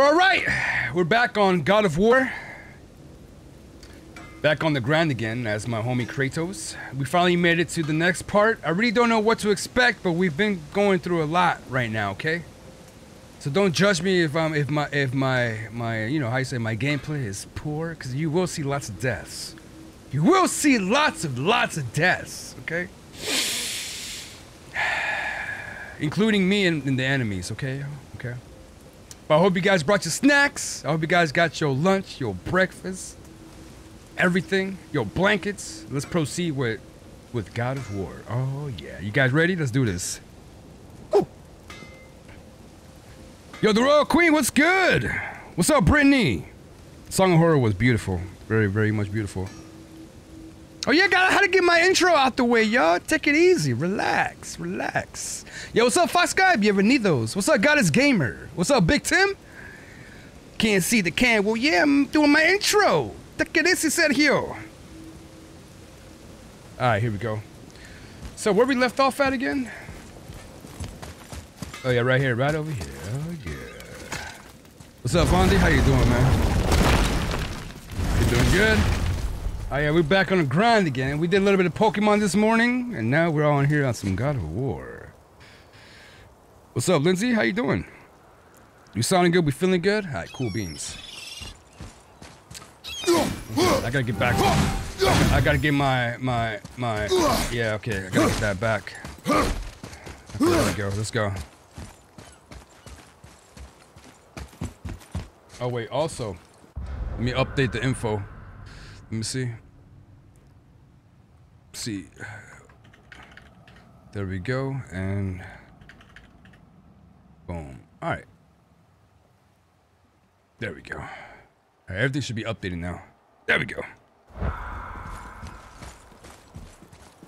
All right, we're back on God of War. Back on the grind again as my homie Kratos. We finally made it to the next part. I really don't know what to expect, but we've been going through a lot right now, okay? So don't judge me if my you know how you say my gameplay is poor, because you will see lots of deaths. You will see lots of deaths, okay? Including me and the enemies, okay? Okay. But I hope you guys brought your snacks. I hope you guys got your lunch, your breakfast, everything, your blankets. Let's proceed with God of War. Oh yeah, you guys ready? Let's do this. Ooh. Yo, the Royal Queen, what's good? What's up, Brittany? Song of Horror was beautiful, very much beautiful. Oh yeah, gotta how to get my intro out the way, y'all. Take it easy, relax. Yo, what's up, Fox Guy? If you ever need those. What's up, Goddess Gamer? What's up, Big Tim? Can't see the can. Well, yeah, I'm doing my intro. Take it easy, Sergio. All right, here we go. So where we left off at again? Oh yeah, right here, right over here. Oh yeah. What's up, Fondy? How you doing, man? You doing good? Oh yeah, we're back on the grind again. We did a little bit of Pokemon this morning, and now we're on here on some God of War. What's up, Lindsay? How you doing? You sounding good? We feeling good? All right, cool beans. I gotta get back. I gotta get my. Yeah, okay, I gotta get that back. Okay, there we go. Let's go. Oh wait, also, let me update the info. Let me see. There we go, and boom. All right. There we go. All right, everything should be updated now. There we go.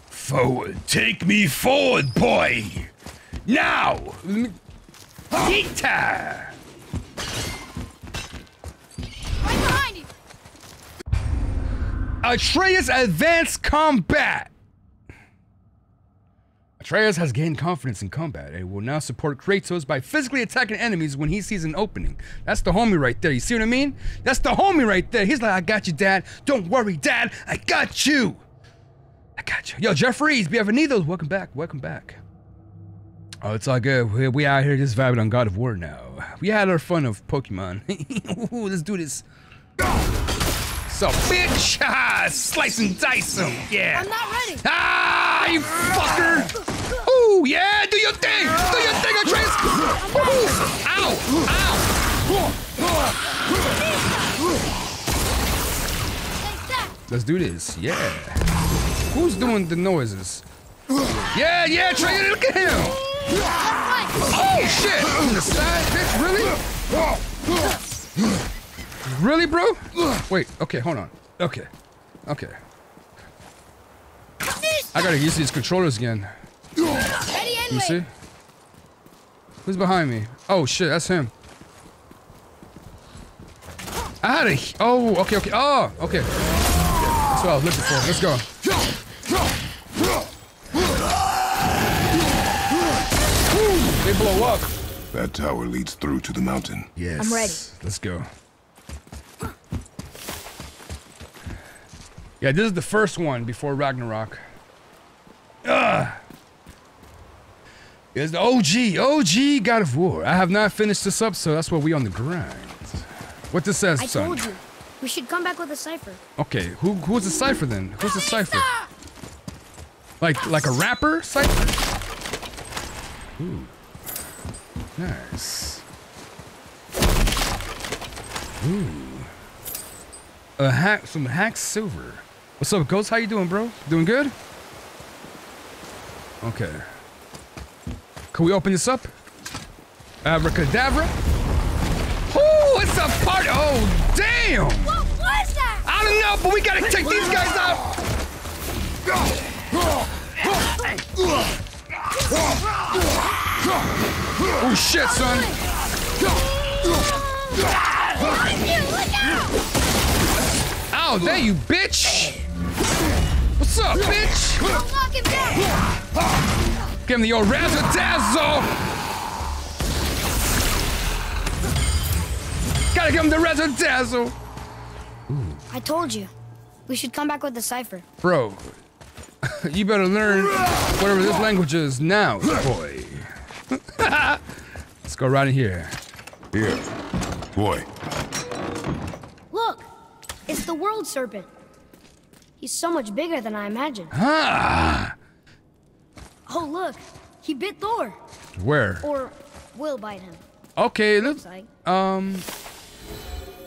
Forward, take me forward, boy. Now, Peter. Atreus advanced combat. Atreus has gained confidence in combat and will now support Kratos by physically attacking enemies when he sees an opening. That's the homie right there. You see what I mean? That's the homie right there. He's like, I got you, Dad. Don't worry, Dad. I got you. I got you. Yo, Jeffries, bienvenidos. Welcome back. Welcome back. Oh, it's all good. We out here just vibing on God of War now. We had our fun of Pokemon. Ooh, let's do this. So, bitch! Ah, slice and dice him! Yeah! I'm not ready! Ah, you fucker! Ooh, yeah! Do your thing! Do your thing, Atreus! Ow! Ow! Let's do this, yeah! Who's doing the noises? Yeah, yeah, Atreus! Look at him! Oh, shit! From the side, bitch, really? Really, bro? Wait, okay, hold on. Okay. Okay. I gotta use these controllers again. You see? Who's behind me? Oh, shit, that's him. I had a... Oh, okay, okay. Oh, okay. That's what I was looking for. Let's go. Woo, they blow up. That tower leads through to the mountain. Yes. I'm ready. Let's go. Yeah, this is the first one before Ragnarok. Ugh! It's the OG God of War. I have not finished this up, so that's why we on the grind. What this says, son? I told you, we should come back with a cipher. Okay, who's the cipher then? Who's the cipher? Like a rapper cipher? Ooh, nice. Ooh. Some hack silver. What's up, Ghost? How you doing, bro? Doing good? Okay. Can we open this up? Abracadabra. Oh, it's a party. Oh, damn. What was that? I don't know, but we gotta take these guys out. Oh, shit, son. Look out. Oh, there you bitch! What's up, bitch? I'll knock him down. Give him the old razzle dazzle! Welcome to Resident Evil. I told you, we should come back with the cipher. Bro, you better learn whatever this language is now, boy. Let's go right in here. Here, boy. Look, it's the World Serpent. He's so much bigger than I imagined. Ah! Oh, look, he bit Thor. Where? Or will bite him. Okay, looks like.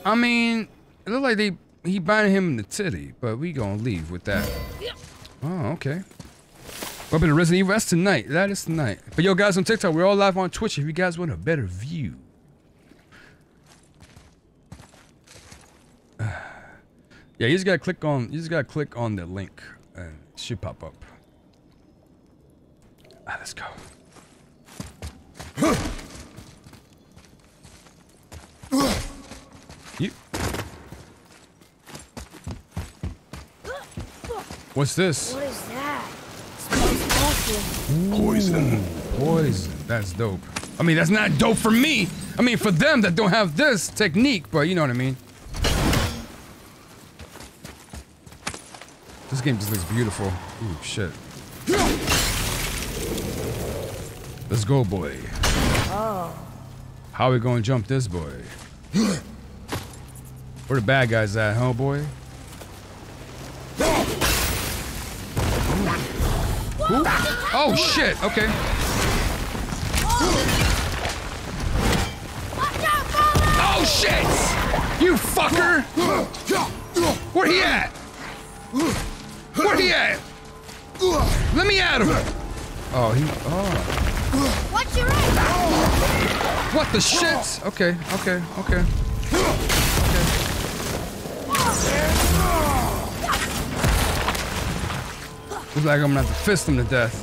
I mean, it looked like he biting him in the titty, but we gonna leave with that. Oh, okay. Welcome to Resident Evil. That's tonight. That is tonight. But yo, guys, on TikTok, we're all live on Twitch. If you guys want a better view. Yeah, you just gotta click on. You just gotta click on the link, and it should pop up. Ah, let's go. You. What's this? What is that? Poison. Poison. That's dope. I mean, that's not dope for me. I mean, for them that don't have this technique, but you know what I mean. This game just looks beautiful. Ooh, shit. Let's go, boy. Oh. How we gonna jump this boy? Where the bad guys at, huh, boy? Ooh. Oh shit, okay. Oh shit! You fucker! Where he at? Where he at? Let me at him! Oh, he. Oh. What's your right? What the shit? Okay, okay, okay. Looks like I'm gonna have to fist him to death.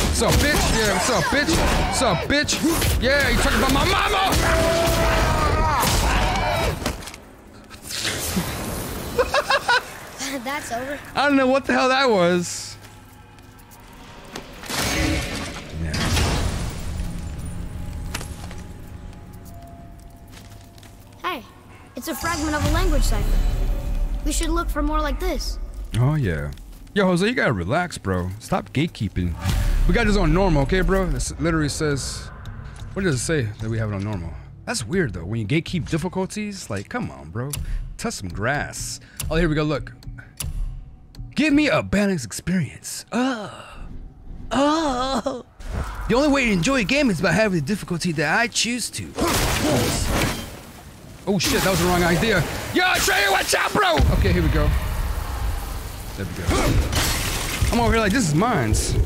What's up, bitch? Yeah, what's up, bitch? What's up, bitch? Yeah, you talking about my mama? That's over. I don't know what the hell that was. It's a fragment of a language cipher. We should look for more like this. Oh, yeah. Yo, Jose, you gotta relax, bro. Stop gatekeeping. We got this on normal, okay, bro? It literally says... What does it say that we have it on normal? That's weird, though. When you gatekeep difficulties, like, come on, bro. Touch some grass. Oh, here we go, look. Give me a balanced experience. Oh. The only way to enjoy a game is by having the difficulty that I choose to. Oh shit, that was the wrong idea. Yo, Atreus, watch out, bro! Okay, here we go. There we go. I'm over here like, this is mine's.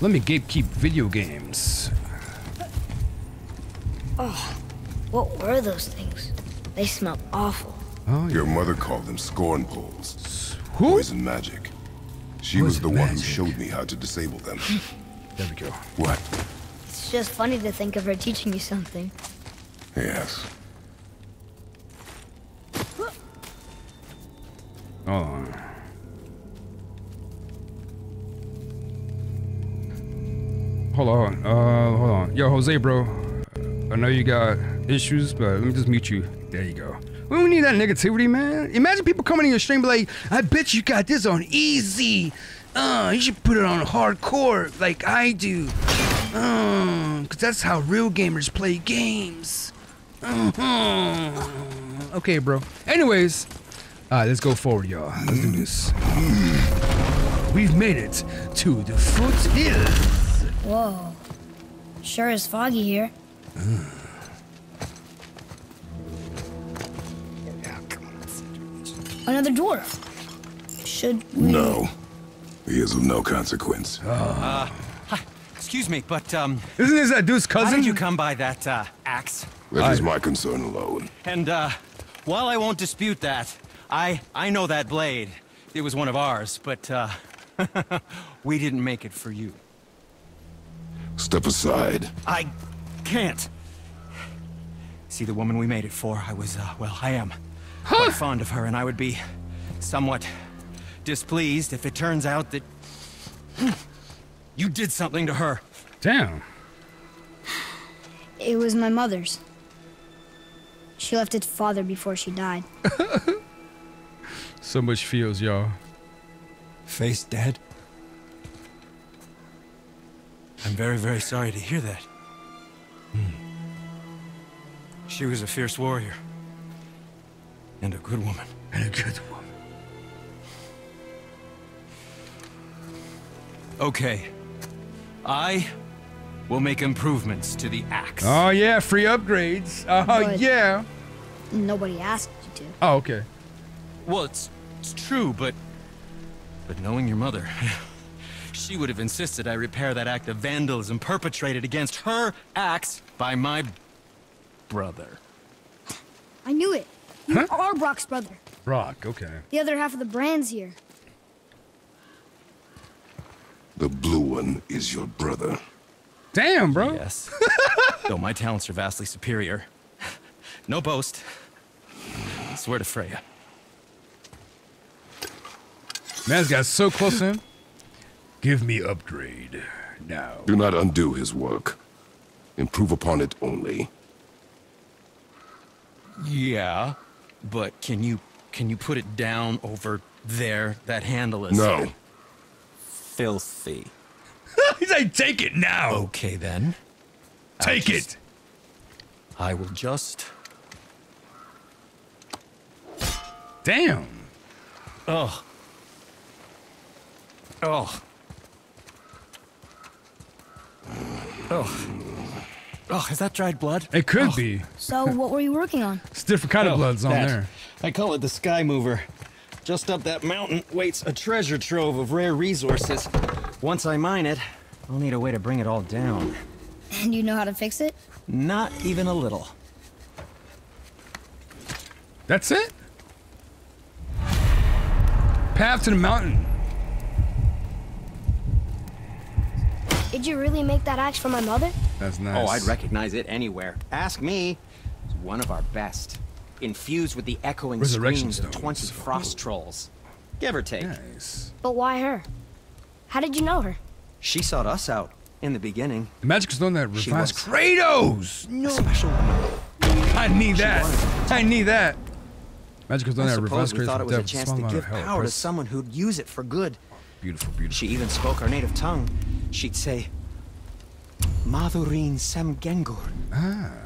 Let me gatekeep video games. Oh, what were those things? They smell awful. Oh, yeah. Your mother called them scorn poles. Who? Poison magic. She was the one who showed me how to disable them. There we go. What? It's just funny to think of her teaching you something. Yes. Hold on. Hold on. Hold on. Yo, Jose, bro. I know you got issues, but let me just mute you. There you go. We don't need that negativity, man. Imagine people coming in your stream be like, I bet you got this on easy. You should put it on hardcore like I do. Cause that's how real gamers play games. Okay, bro. Anyways, let's go forward, y'all. Let's do this. We've made it to the foothills. Whoa. Sure is foggy here. Another dwarf. Should we? No. He is of no consequence. Excuse me, but isn't this that dude's cousin? How did you come by that axe? That is my concern alone. And while I won't dispute that, I know that blade. It was one of ours, but we didn't make it for you. Step aside. I can't. See, the woman we made it for, I was well, I am quite fond of her, and I would be somewhat displeased if it turns out that you did something to her. Damn. It was my mother's. She left its father before she died. So much feels, y'all. Face dead? I'm very, very sorry to hear that. She was a fierce warrior. And a good woman. And a good woman. Okay. I will make improvements to the axe. Oh, yeah. Free upgrades. Oh, yeah. Nobody asked you to. Oh, okay. Well, it's true, but knowing your mother, she would have insisted I repair that act of vandalism perpetrated against her axe by my brother. I knew it. You are Brok's brother. Brok, okay. The other half of the brand's here. The blue one is your brother. Damn, bro. Yes. Though my talents are vastly superior. No boast. I swear to Freya. Man's got so close to him. Give me upgrade now. Do not undo his work. Improve upon it only. Yeah, but can you put it down over there? That handle is no. Filthy. He's like, take it now. Okay then. Take it. I will just. Damn. Oh. Oh. Oh. Oh, is that dried blood? It could be. So what were you working on? It's different kind of bloods on there. I call it the Sky Mover. Just up that mountain waits a treasure trove of rare resources. Once I mine it, I'll need a way to bring it all down. And you know how to fix it? Not even a little. That's it? Path to the mountain. Did you really make that axe for my mother? That's nice. Oh, I'd recognize it anywhere. Ask me. It's one of our best. Infused with the echoing screams of 20 frost trolls. Give or take. Nice. But why her? How did you know her? She sought us out in the beginning. The magic stone that revives Kratos! No. Special woman. I need that. I need that. Magic stone that revives Kratos. We thought it was a chance to give power to someone who'd use it for good. Beautiful, beautiful. She even spoke our native tongue. She'd say, Madurin sem Gengur,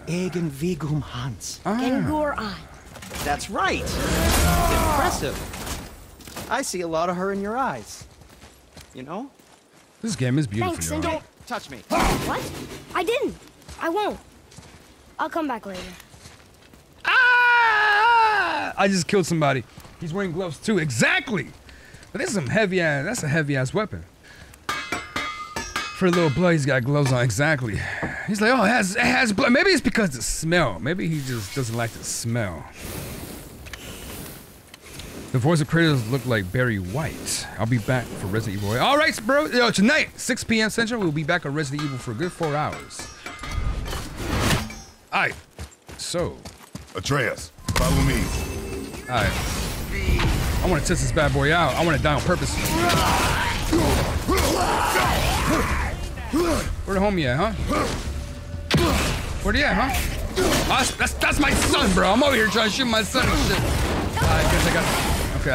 Egen Vigum Hans. Gengur an. That's right. Impressive. I see a lot of her in your eyes. You know? This game is beautiful. Thanks, and don't touch me. What? I didn't. I won't. I'll come back later. Ah! I just killed somebody. He's wearing gloves too. Exactly. But that's some heavy ass. That's a heavy ass weapon. For a little blood, he's got gloves on. Exactly. He's like, oh, it has blood. Maybe it's because of the smell. Maybe he just doesn't like the smell. The voice of Kratos looked like Barry White. I'll be back for Resident Evil. All right, bro. Yo, tonight, 6 p.m. Central, we'll be back on Resident Evil for a good 4 hours. All right. So. Atreus, follow me. All right. I want to test this bad boy out. I want to die on purpose. Where the homie at, huh? Where he at, huh? That's my son, bro. I'm over here trying to shoot my son and shit.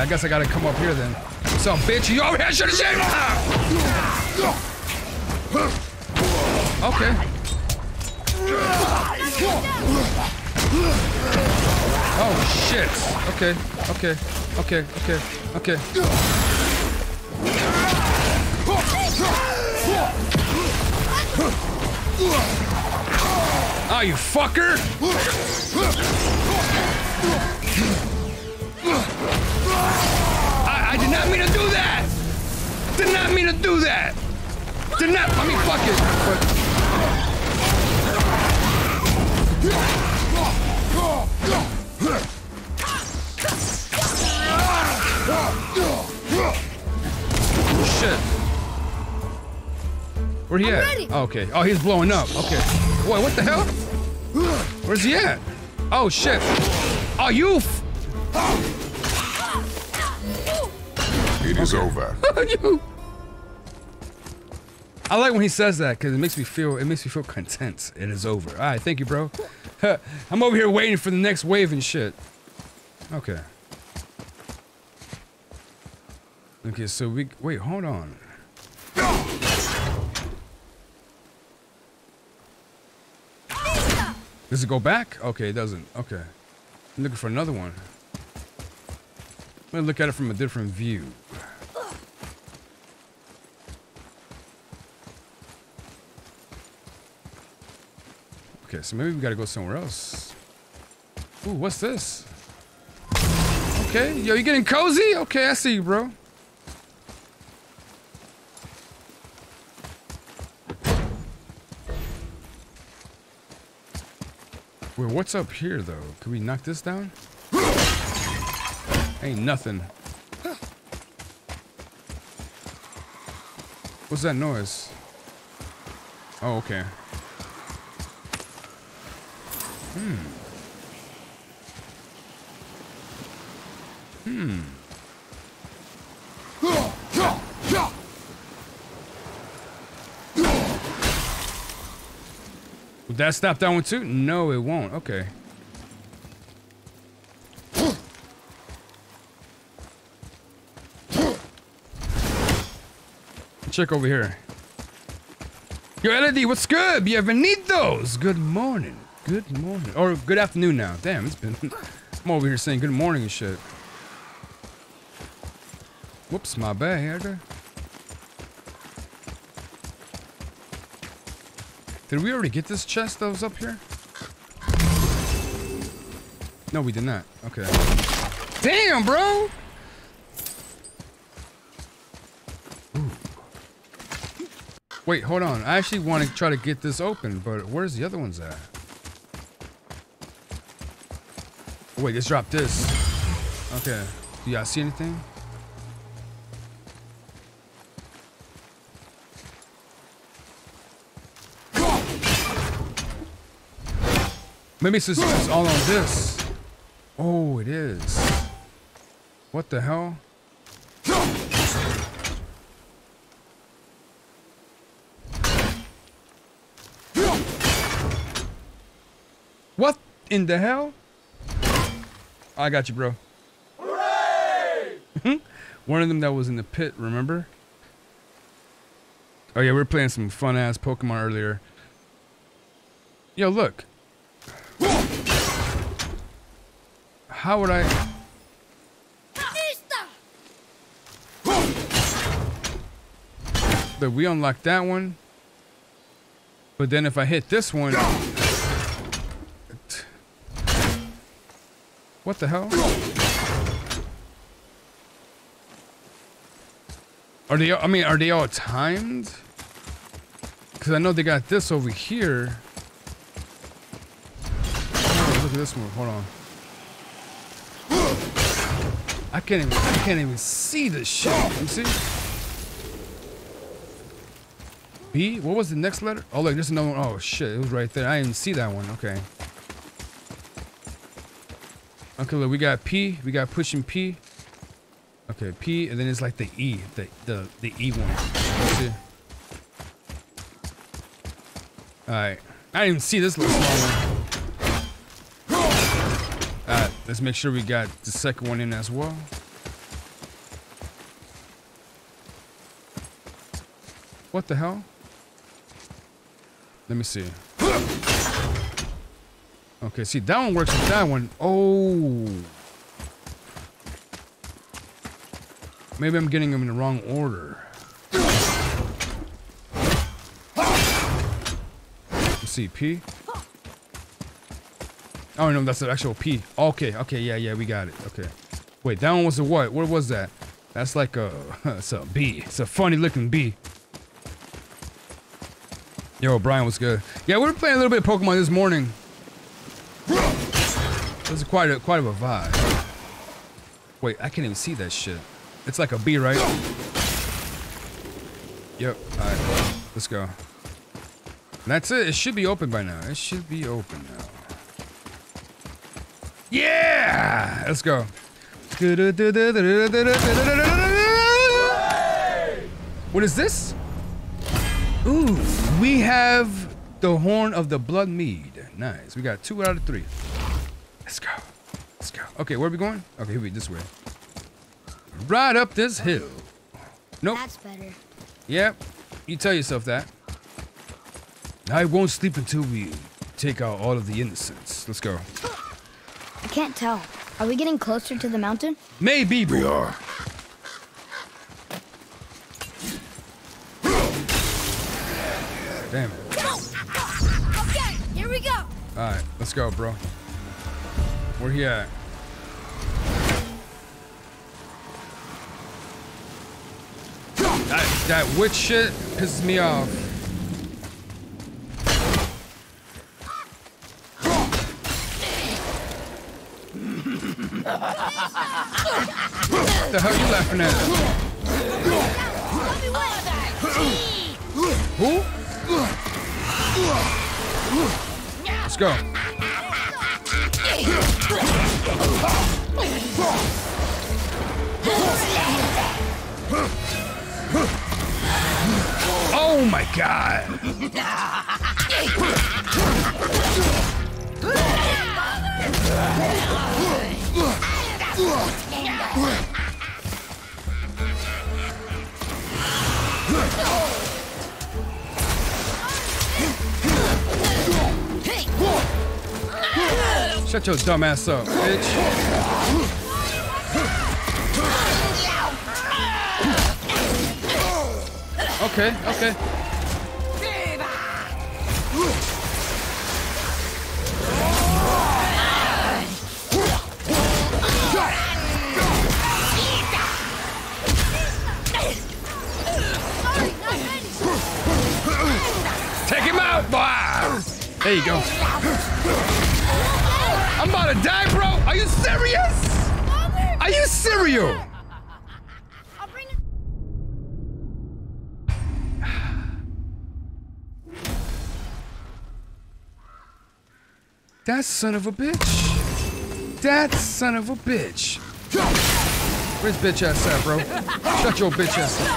I guess I gotta come up here then. So, bitch, you over here should have shot him. Okay. Oh shit. Okay. Oh, you fucker! I did not mean to do that! Did not mean to do that! Did not, I mean, fuck it! Shit. Where he at? Oh, okay. Oh, he's blowing up. Okay. Wait, what the hell? Where's he at? Oh, shit. Oh, you. F is over. I like when he says that because it makes me feel content. It is over. All right, thank you, bro. I'm over here waiting for the next wave and shit. Okay. Okay, so we wait. Hold on. Does it go back? Okay, it doesn't. Okay. I'm looking for another one. I'm gonna look at it from a different view. Okay, so maybe we gotta go somewhere else. Ooh, what's this? Okay, yo, you getting cozy? Okay, I see you, bro. Wait, what's up here, though? Can we knock this down? Ain't nothing. What's that noise? Oh, okay. Would that stop that one too? No, it won't. Okay. Check over here. Yo, LED, what's good? Bienvenidos. Good morning. Good morning. Or good afternoon now. Damn, it's been... I'm over here saying good morning and shit. Whoops, my bad. Did we already get this chest that was up here? No, we did not. Okay. Damn, bro! Ooh. Wait, hold on. I actually want to try to get this open, but where's the other ones at? Oh, wait, let's drop this. Okay. Do y'all see anything? Maybe it's all on this. Oh, it is. What the hell? What in the hell? I got you, bro. Hooray! One of them that was in the pit, remember? Oh, yeah, we were playing some fun-ass Pokemon earlier. Yo, look. How would I? But we unlocked that one. But then if I hit this one, what the hell? Are they? I mean, are they all timed? Because I know they got this over here. Oh, look at this one. Hold on. I can't even see this shit. You see? B? What was the next letter? Oh, look, there's another one. Oh, shit. It was right there. I didn't even see that one. Okay. Okay, look. We got P. We got pushing P. Okay, P. And then it's like the E. The E one. You see? Alright. I didn't even see this little small one. Let's make sure we got the second one in as well. What the hell? Let me see. Okay, see, that one works with that one. Oh. Maybe I'm getting them in the wrong order. Let's see, P. Oh no, that's an actual P. Okay, okay, yeah, yeah, we got it. Okay. Wait, that one was a what? What was that? That's like a... It's a B. It's a funny looking B. Yo, Brian, what's good? Yeah, we were playing a little bit of Pokemon this morning. This is quite of a vibe. Wait, I can't even see that shit. It's like a B, right? Yep, alright. Let's go. And that's it. It should be open by now. It should be open now. Yeah! Let's go. What is this? Ooh, we have the Horn of the Blood Mead. Nice. We got 2 out of 3. Let's go. Let's go. Okay, where are we going? Okay, here we this way. Right up this hill. Nope. That's better. Yep. You tell yourself that. I won't sleep until we take out all of the innocents. Let's go. I can't tell. Are we getting closer to the mountain? Maybe we are. Damn it. Okay, here we go. Alright, let's go, bro. Where he at? That witch shit pisses me off. What the hell are you laughing at? Who? Let's go. Oh my god! Shut your dumb ass up, bitch! Okay, okay. Take him out, boy! There you go. I'm about to die, bro! Are you serious? Are you serious? That son of a bitch. That son of a bitch. Where's bitch ass at, bro? Shut your bitch ass up.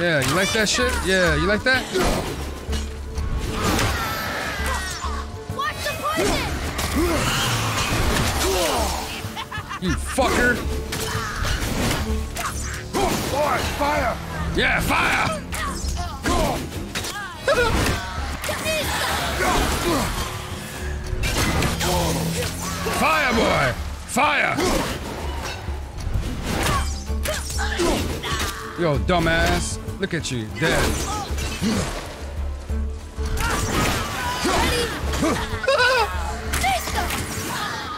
Yeah, you like that shit? Yeah, you like that? Watch the poison! You fucker. Boy, fire! Yeah, fire! Fire, boy! Fire! Yo, dumbass. Look at you, dead.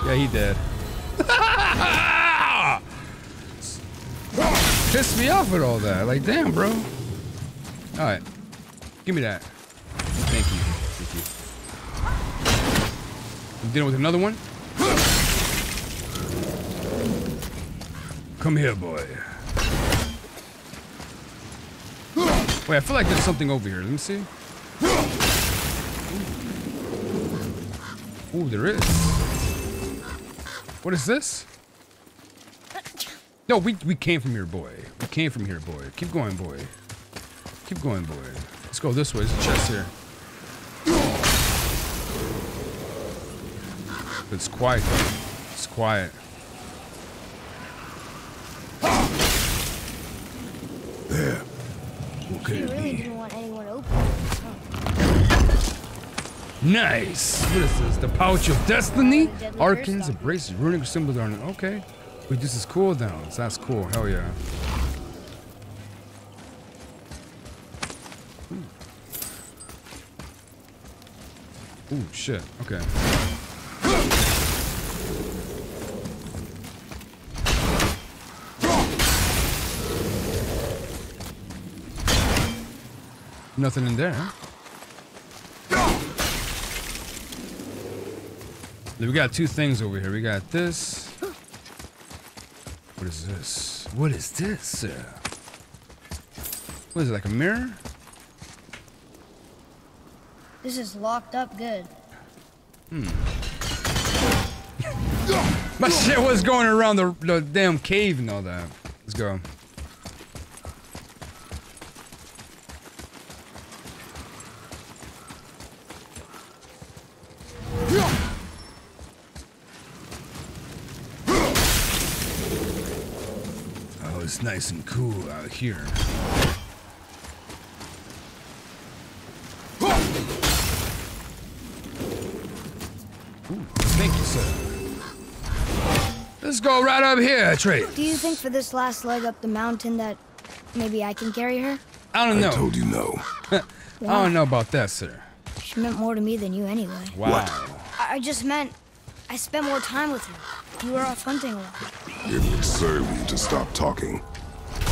Yeah, he dead. Pissed me off with all that. Like, damn, bro. Alright. Give me that. Thank you. Thank you. I'm dealing with another one. Come here, boy. Wait, I feel like there's something over here. Let me see. Ooh, there is. What is this? No, we came from here, boy. We came from here, boy. Keep going, boy. Keep going, boy. Let's go this way. There's a chest here. It's quiet, though. It's quiet. There. What could it really be? Didn't want anyone open. Nice! What is this? The Pouch of Destiny? Arkans, a bracelet, runic symbols on it. Okay. Wait, this is cooldowns. That's cool. Hell yeah. Ooh, shit. Okay. Nothing in there, huh? We got two things over here. We got this. What is this? What is this? What is it, like a mirror? This is locked up good. Hmm. My shit was going around the damn cave and all that. Let's go. Oh, it's nice and cool out here. Ooh, thank you, sir. Let's go right up here, Atreus. Do you think for this last leg up the mountain that maybe I can carry her? I don't know. I told you no. I don't know about that, sir. She meant more to me than you anyway. Wow. What? I just meant I spent more time with you. You were off hunting a lot. It would serve you to stop talking. I'm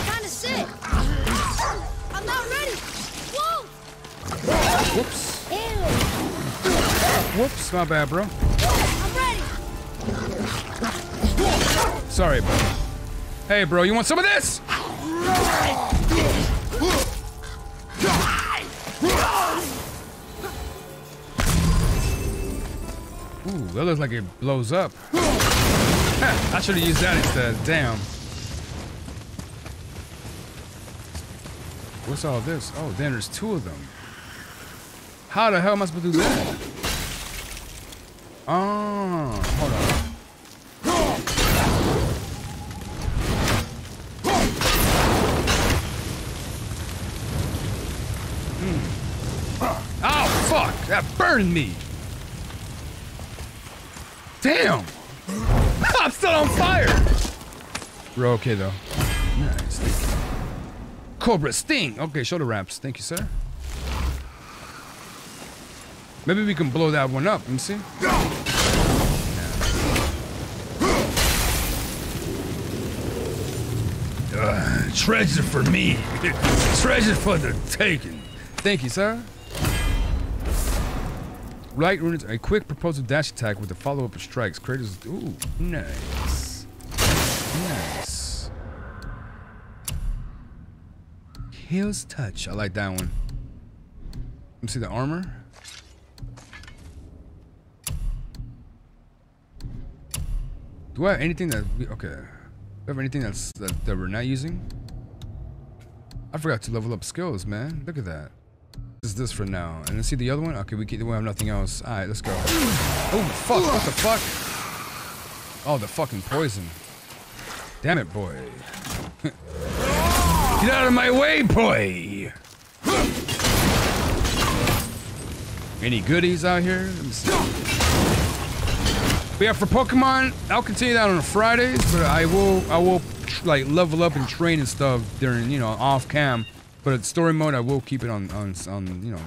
kind of sick. I'm not ready. Whoa! Whoops. Ew. Whoops, my bad, bro. I'm ready. Sorry, bro. Hey, bro, you want some of this? Ooh, that looks like it blows up. I should have used that instead. Damn. What's all this? Oh, then there's two of them. How the hell am I supposed to do that? Oh, hold on. Oh, fuck! That burned me! Damn! I'm still on fire! We're okay, though. Nice. Thank you. Cobra Sting! Okay, shoulder wraps. Thank you, sir. Maybe we can blow that one up. Let me see. Treasure for me. Treasure for the taking. Thank you, sir. Right runes. A quick proposal dash attack with the follow-up of strikes. Kratos. Ooh, nice. Nice. Heels touch. I like that one. Let me see the armor. Do I have anything that we, okay? Do I have anything that's that we're not using? I forgot to level up skills, man. Look at that. This is this for now. And let's see the other one. Okay, we have nothing else. All right, let's go. Oh fuck! What the fuck? Oh, the fucking poison. Damn it, boy. Get out of my way, boy. Any goodies out here? Let me see. But yeah, for Pokemon, I'll continue that on Fridays, but I will like level up and train and stuff during, you know, off cam. But at story mode, I will keep it on you know.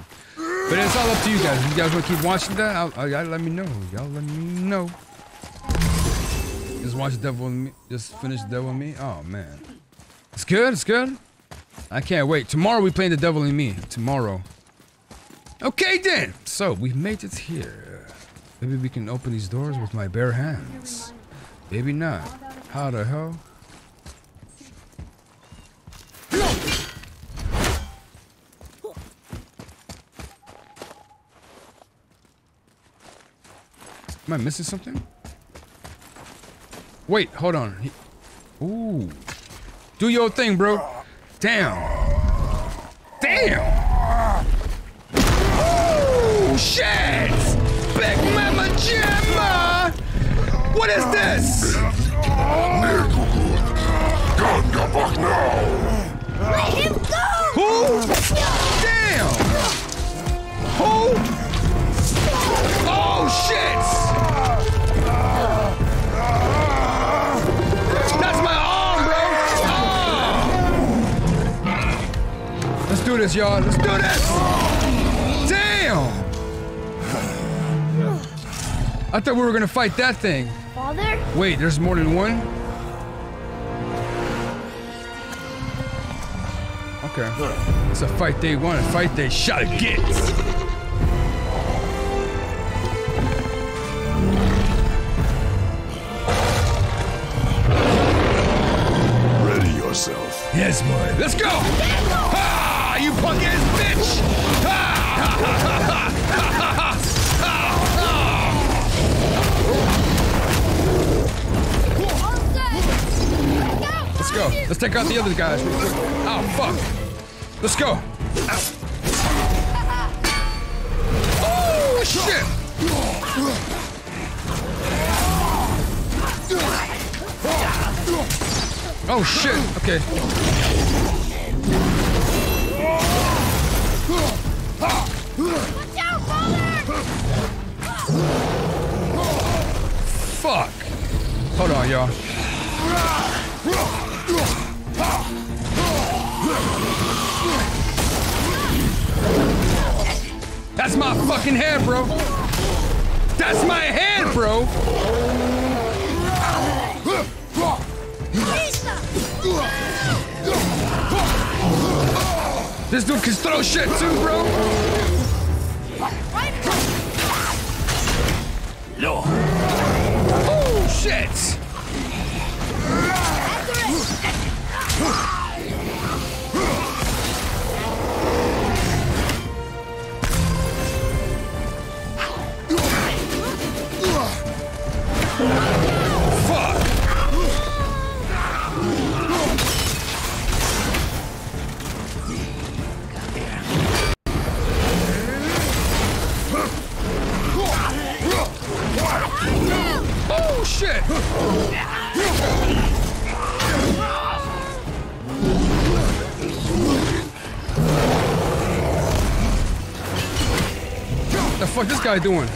But it's all up to you guys. If you guys want to keep watching that, y'all let me know. Y'all let me know. Just watch Devil in Me. Just finish Devil in Me. Oh man, it's good. It's good. I can't wait. Tomorrow we playing the Devil in Me. Tomorrow. Okay then. So we made it here. Maybe we can open these doors with my bare hands. Maybe not. How the hell? Am I missing something? Wait, hold on. Ooh. Do your thing, bro. Damn. Damn. Oh, shit. Big Mama Gemma! What is this? Let him go! Who? Damn! Who? Oh shit! That's my arm, bro! Oh. Let's do this, y'all. Let's do this! Damn! I thought we were gonna fight that thing. Father? Wait, there's more than one? Okay. It's a fight they want, a fight they shall get. Ready yourself. Yes, boy. Let's go! Ah, you punk ass bitch! Ha ha ha ha ha ha ha ha ha! Let's take out the other guys real quick. Oh, fuck. Let's go. Ow. Oh, shit. Oh, shit. Okay. Watch out, father! Fuck. Hold on, y'all. That's my fucking head, bro. That's my head, bro. This dude can throw shit too, bro. Oh shit! Shit! The fuck this guy doing?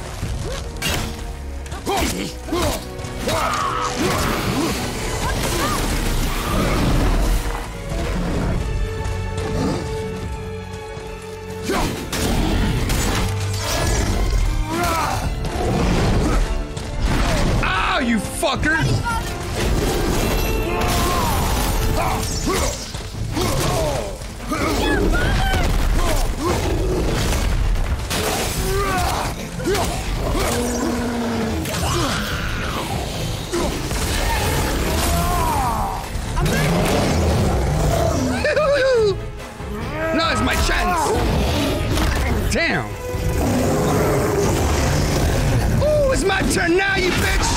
You fucker! Now it's my chance! Damn! Ooh, it's my turn now, you bitch!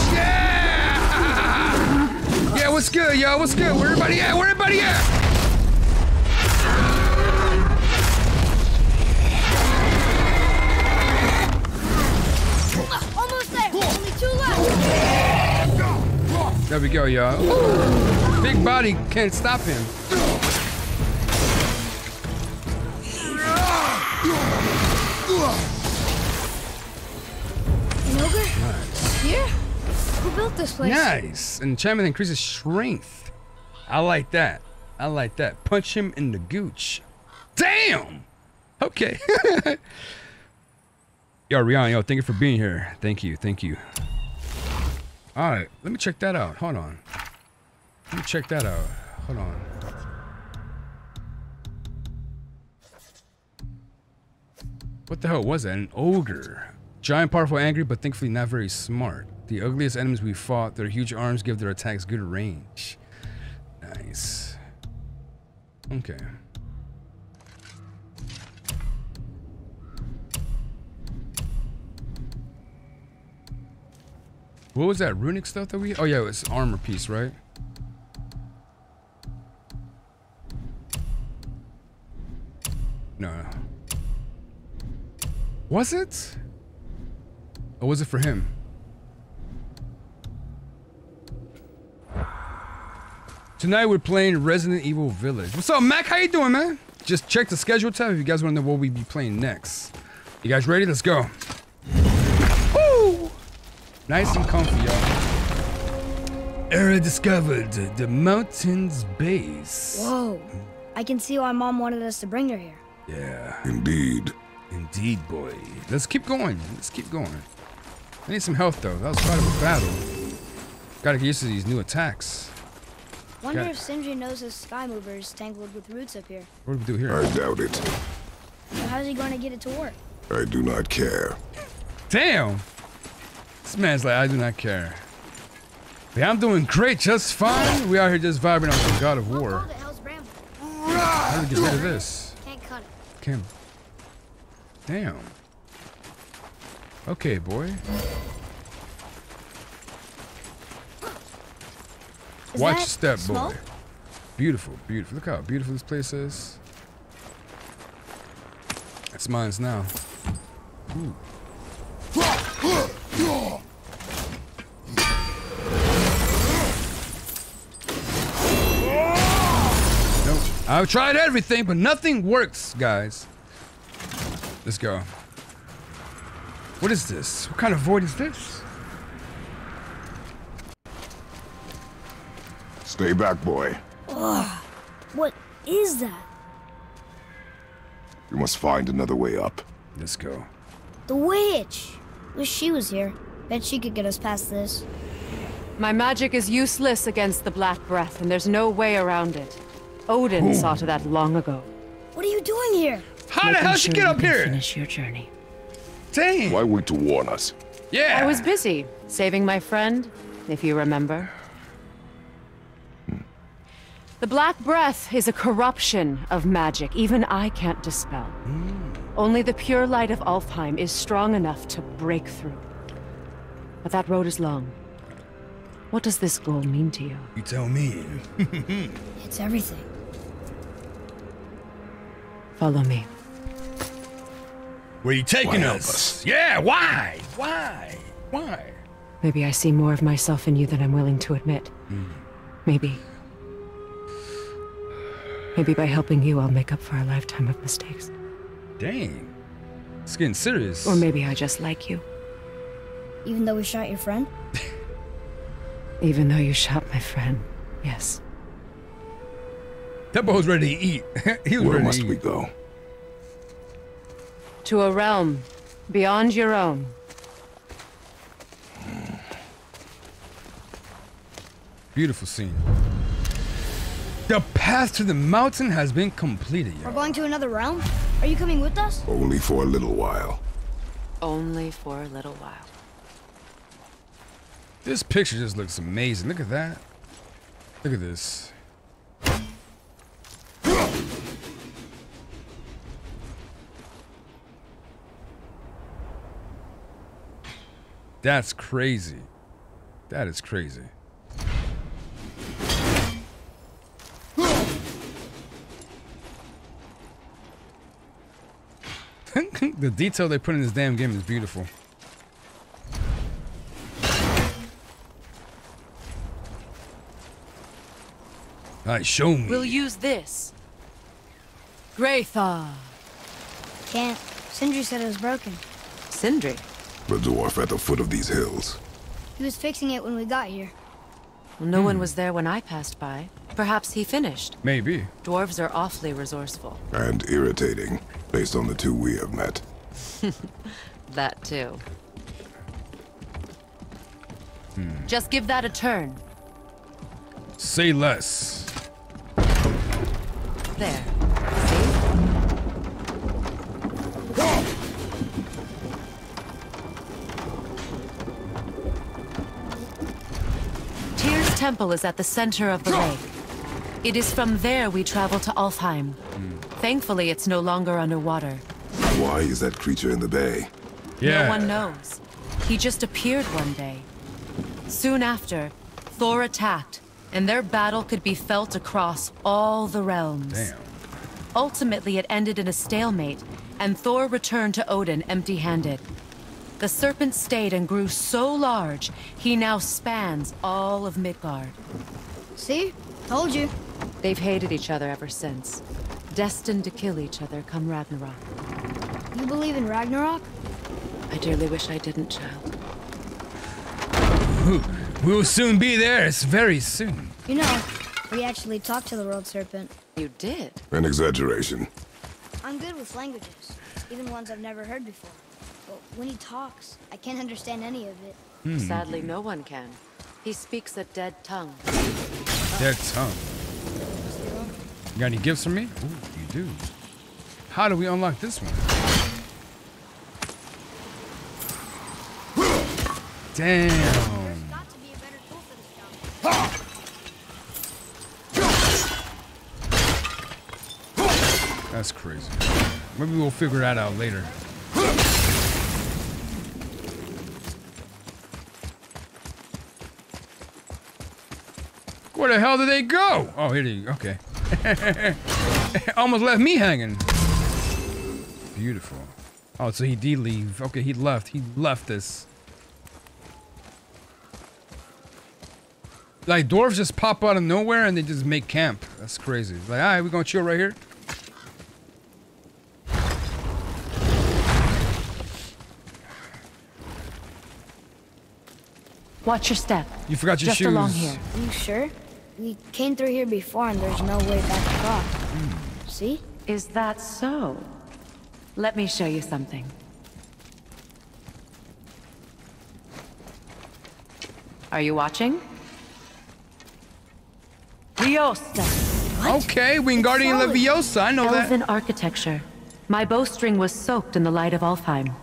Yeah, what's good, y'all? What's good? Where everybody at? Where everybody at? Almost there. Only two left. There we go, y'all. Big body can't stop him. An ogre? Nice. Here? Who built this place? Nice. Enchantment increases strength. I like that. I like that. Punch him in the gooch. Damn! Okay. Yo, Rihanna, yo, thank you for being here. Thank you, thank you. Alright, let me check that out. Hold on. Let me check that out. Hold on. What the hell was that? An ogre. Giant, powerful, angry, but thankfully not very smart. The ugliest enemies we fought, their huge arms give their attacks good range. Nice. Okay. What was that runic stuff that we... Oh yeah, it's armor piece, right? No. Was it? Or was it for him? Tonight we're playing Resident Evil Village. What's up, Mac? How you doing, man? Just check the schedule tab if you guys want to know what we be playing next. You guys ready? Let's go. Woo! Nice and comfy, y'all. Era discovered the mountain's base. Whoa. I can see why Mom wanted us to bring her here. Yeah. Indeed. Indeed, boy. Let's keep going. Let's keep going. I need some health, though. That was quite a battle. Gotta get used to these new attacks. Wonder if Sindri knows his sky mover is tangled with roots up here. What do we do here? I doubt it. So how's he going to get it to work? I do not care. Damn! This man's like, I do not care. Yeah, I'm doing great, just fine. We out here just vibing on some God of War. How do we get rid of this? Can't cut it. Can't. Damn. Okay, boy. Watch step, boy. Beautiful, beautiful. Look how beautiful this place is. It's mine's now. Ooh. Nope. I've tried everything, but nothing works, guys. Let's go. What is this? What kind of void is this? Stay back, boy. Ugh. What is that? We must find another way up. Let's go. The witch! Wish she was here. Bet she could get us past this. My magic is useless against the Black Breath, and there's no way around it. Odin saw to that long ago. What are you doing here? How the hell she get up here? Finish your journey. Dang! Why wait to warn us? Yeah! I was busy saving my friend, if you remember. The Black Breath is a corruption of magic even I can't dispel. Only the pure light of Alfheim is strong enough to break through. But that road is long. What does this goal mean to you? You tell me. It's everything. Follow me. Where are you taking us? Yeah, why? Why? Why? Maybe I see more of myself in you than I'm willing to admit. Maybe. Maybe by helping you, I'll make up for a lifetime of mistakes. Dang. It's getting serious. Or maybe I just like you. Even though we shot your friend? Even though you shot my friend, yes. That boy was ready to eat. He was ready to eat. Where must we go? To a realm beyond your own. Beautiful scene. The path to the mountain has been completed. Yo. We're going to another realm? Are you coming with us? Only for a little while. Only for a little while. This picture just looks amazing. Look at that. Look at this. That's crazy. That is crazy. The detail they put in this damn game is beautiful. Alright, show me. We'll use this. Graythaw. Can't. Sindri said it was broken. Sindri? The dwarf at the foot of these hills. He was fixing it when we got here. Well, no one was there when I passed by. Perhaps he finished. Maybe. Dwarves are awfully resourceful. And irritating, based on the two we have met. That too. Just give that a turn. Say less. There. Tyr's temple is at the center of the lake. It is from there we travel to Alfheim. Thankfully, it's no longer underwater. Why is that creature in the bay? Yeah. No one knows. He just appeared one day. Soon after, Thor attacked, and their battle could be felt across all the realms. Damn. Ultimately, it ended in a stalemate, and Thor returned to Odin empty-handed. The serpent stayed and grew so large, he now spans all of Midgard. See? Told you. They've hated each other ever since. Destined to kill each other come Ragnarok. You believe in Ragnarok? I dearly wish I didn't, child. We'll soon be there. It's very soon. You know, we actually talked to the World Serpent. You did? An exaggeration. I'm good with languages, even ones I've never heard before. But when he talks, I can't understand any of it. Sadly, no one can. He speaks a dead tongue. Dead tongue. You got any gifts for me? Ooh, you do. How do we unlock this one? Damn. There's got to be a better tool for this job. That's crazy. Maybe we'll figure that out later. Where the hell did they go? Oh, here they go. Okay. Almost left me hanging. Beautiful. Oh, so he did leave. Okay, he left. He left us. Like, dwarves just pop out of nowhere and they just make camp. That's crazy. Like, alright, we're gonna chill right here. Watch your step. You forgot your shoes. Just along here. Are you sure? We came through here before and there's no way back across. Mm. See? Is that so? Let me show you something. Are you watching? Leviosa. Okay, Wingardium Leviosa, I know Elven that. Elven architecture. My bowstring was soaked in the light of Alfheim.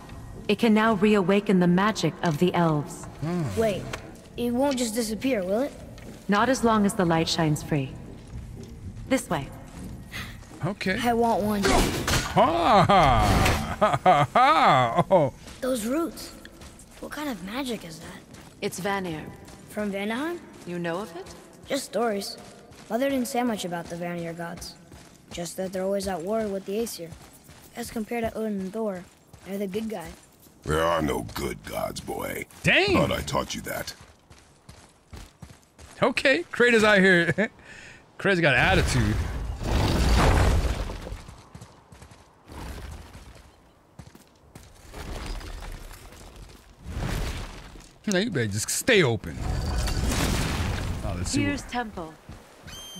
It can now reawaken the magic of the elves. Hmm. Wait, it won't just disappear, will it? Not as long as the light shines free. This way. Okay. I want one. Oh. Those roots. What kind of magic is that? It's Vanir. From Vanaheim? You know of it? Just stories. Mother didn't say much about the Vanir gods. Just that they're always at war with the Aesir. As compared to Odin and Thor, they're the good guys. There are no good gods, boy. Dang! Thought I taught you that. Okay, Kratos out here. Kratos got attitude. Now you better just stay open. Tyr's temple.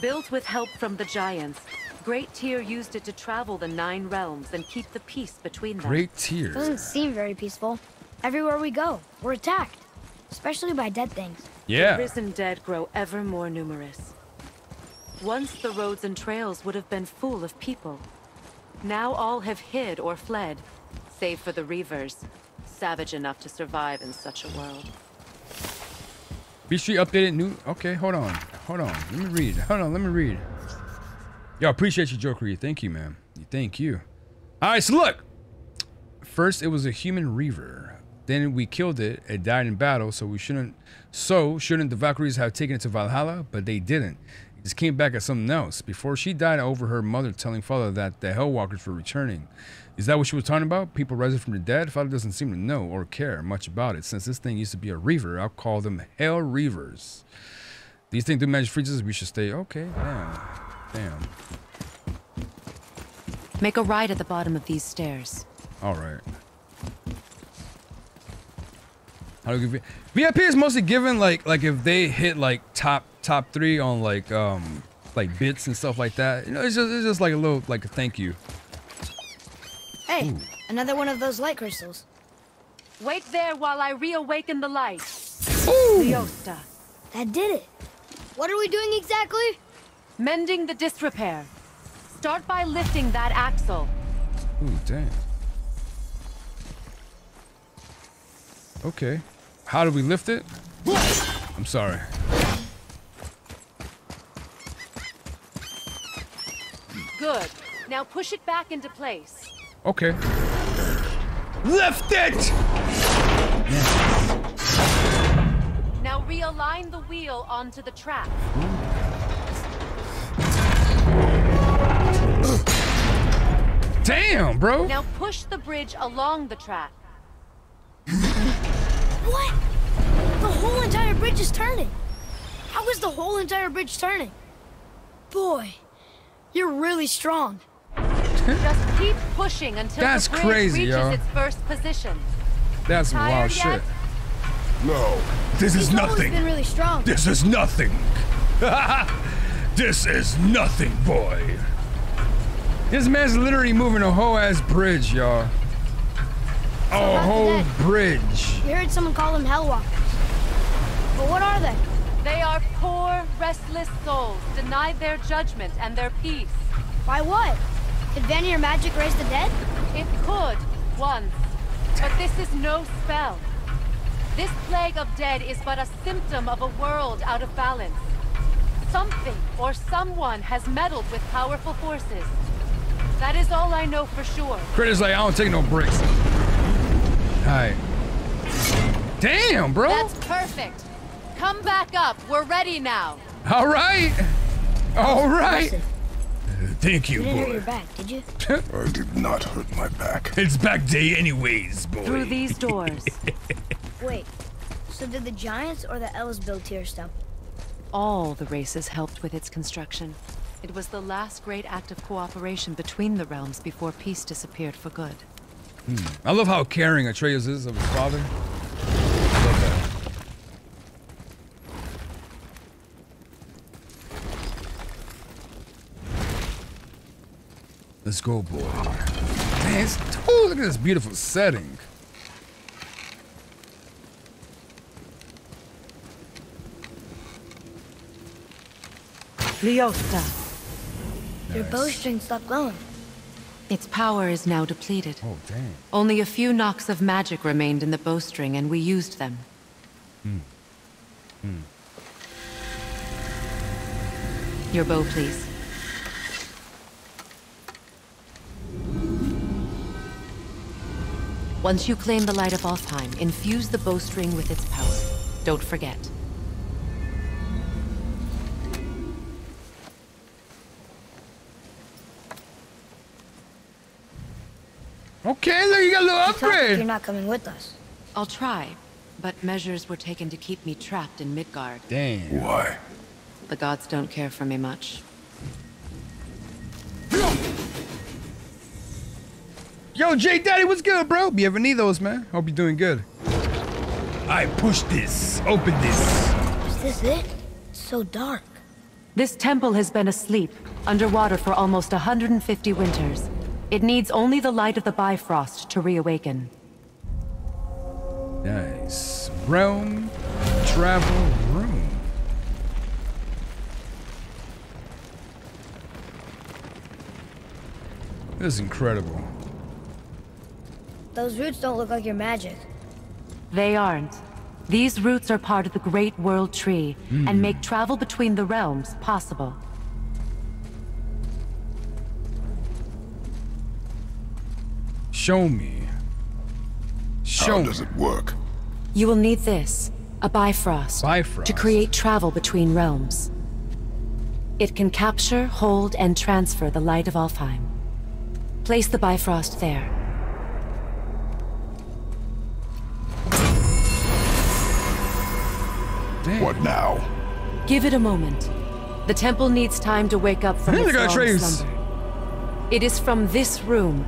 Built with help from the giants, Great Tyr used it to travel the 9 realms and keep the peace between them. Great Tyr. Doesn't seem very peaceful. Everywhere we go, we're attacked. Especially by dead things. Yeah. The risen dead grow ever more numerous. Once the roads and trails would have been full of people. Now all have hid or fled, save for the Reavers, savage enough to survive in such a world. Be sure you update it new. Okay, hold on. Hold on. Let me read. Hold on. Let me read. Yo, appreciate you, Jokery. Thank you, man. Thank you. All right, so look. First, it was a human reaver. Then we killed it. It died in battle, so we shouldn't. So shouldn't the Valkyries have taken it to Valhalla? But they didn't. It just came back as something else. Before she died, I overheard mother telling father that the Hellwalkers were returning. Is that what she was talking about? People rising from the dead? Father doesn't seem to know or care much about it. Since this thing used to be a reaver, I'll call them Hell Reavers. These things do magic freezes. We should stay. Okay, damn. Damn. Make a right at the bottom of these stairs. All right. How do we get VIP? Is mostly given like if they hit like top 3 on like bits and stuff like that. You know, it's just like a little like a thank you. Hey, ooh, another one of those light crystals. Wait there while I reawaken the light. Ooh! That did it. What are we doing exactly? Mending the disrepair. Start by lifting that axle. Ooh, damn. Okay. How do we lift it? I'm sorry. Good. Now push it back into place. Okay. Lift it! Yes. Now realign the wheel onto the track. Damn, bro! Now push the bridge along the track. What? The whole entire bridge is turning. How is the whole entire bridge turning? Boy, you're really strong. Just keep pushing until that's the bridge crazy, reaches yo, its first position. That's some wild yet? Shit. No, this is nothing. Been really strong. This is nothing. This is nothing, boy. This man's literally moving a whole ass bridge, y'all. A whole bridge. We heard someone call them Hellwalkers. But what are they? They are poor, restless souls denied their judgment and their peace. By what? Could Vanir magic raise the dead? It could, once. But this is no spell. This plague of dead is but a symptom of a world out of balance. Something or someone has meddled with powerful forces. That is all I know for sure. Critter's like, I don't take no bricks. All right. Damn, bro. That's perfect. Come back up. We're ready now. All right. All right. Thank you, boy. You didn't hurt your back, did you? I did not hurt my back. It's back day anyways, boy. Through these doors. Wait, so did the giants or the elves build Tearstone? All the races helped with its construction. It was the last great act of cooperation between the realms before peace disappeared for good. I love how caring Atreus is of his father. I love that. Let's go, boy. Man, oh, look at this beautiful setting. Leosta. Nice. Your bowstring stopped glowing. Its power is now depleted. Oh, dang. Only a few knocks of magic remained in the bowstring, and we used them. Your bow, please. Once you claim the light of Alfheim, infuse the bowstring with its power. Don't forget. Okay, look, you got a little upgrade. You're not coming with us. I'll try, but measures were taken to keep me trapped in Midgard. Damn. Why? The gods don't care for me much. Yo, J Daddy, what's good, bro? You ever need those, man? Hope you're doing good. I push this. Open this. Is this it? It's so dark. This temple has been asleep, underwater for almost 150 winters. It needs only the light of the Bifrost to reawaken. Nice. Realm travel room. This is incredible. Those roots don't look like your magic. They aren't. These roots are part of the Great World Tree and make travel between the realms possible. Show me. Show me. How does it work? You will need this, a Bifrost, to create travel between realms. It can capture, hold, and transfer the light of Alfheim. Place the Bifrost there. Damn. What now? Give it a moment. The temple needs time to wake up from its long slumber. It is from this room,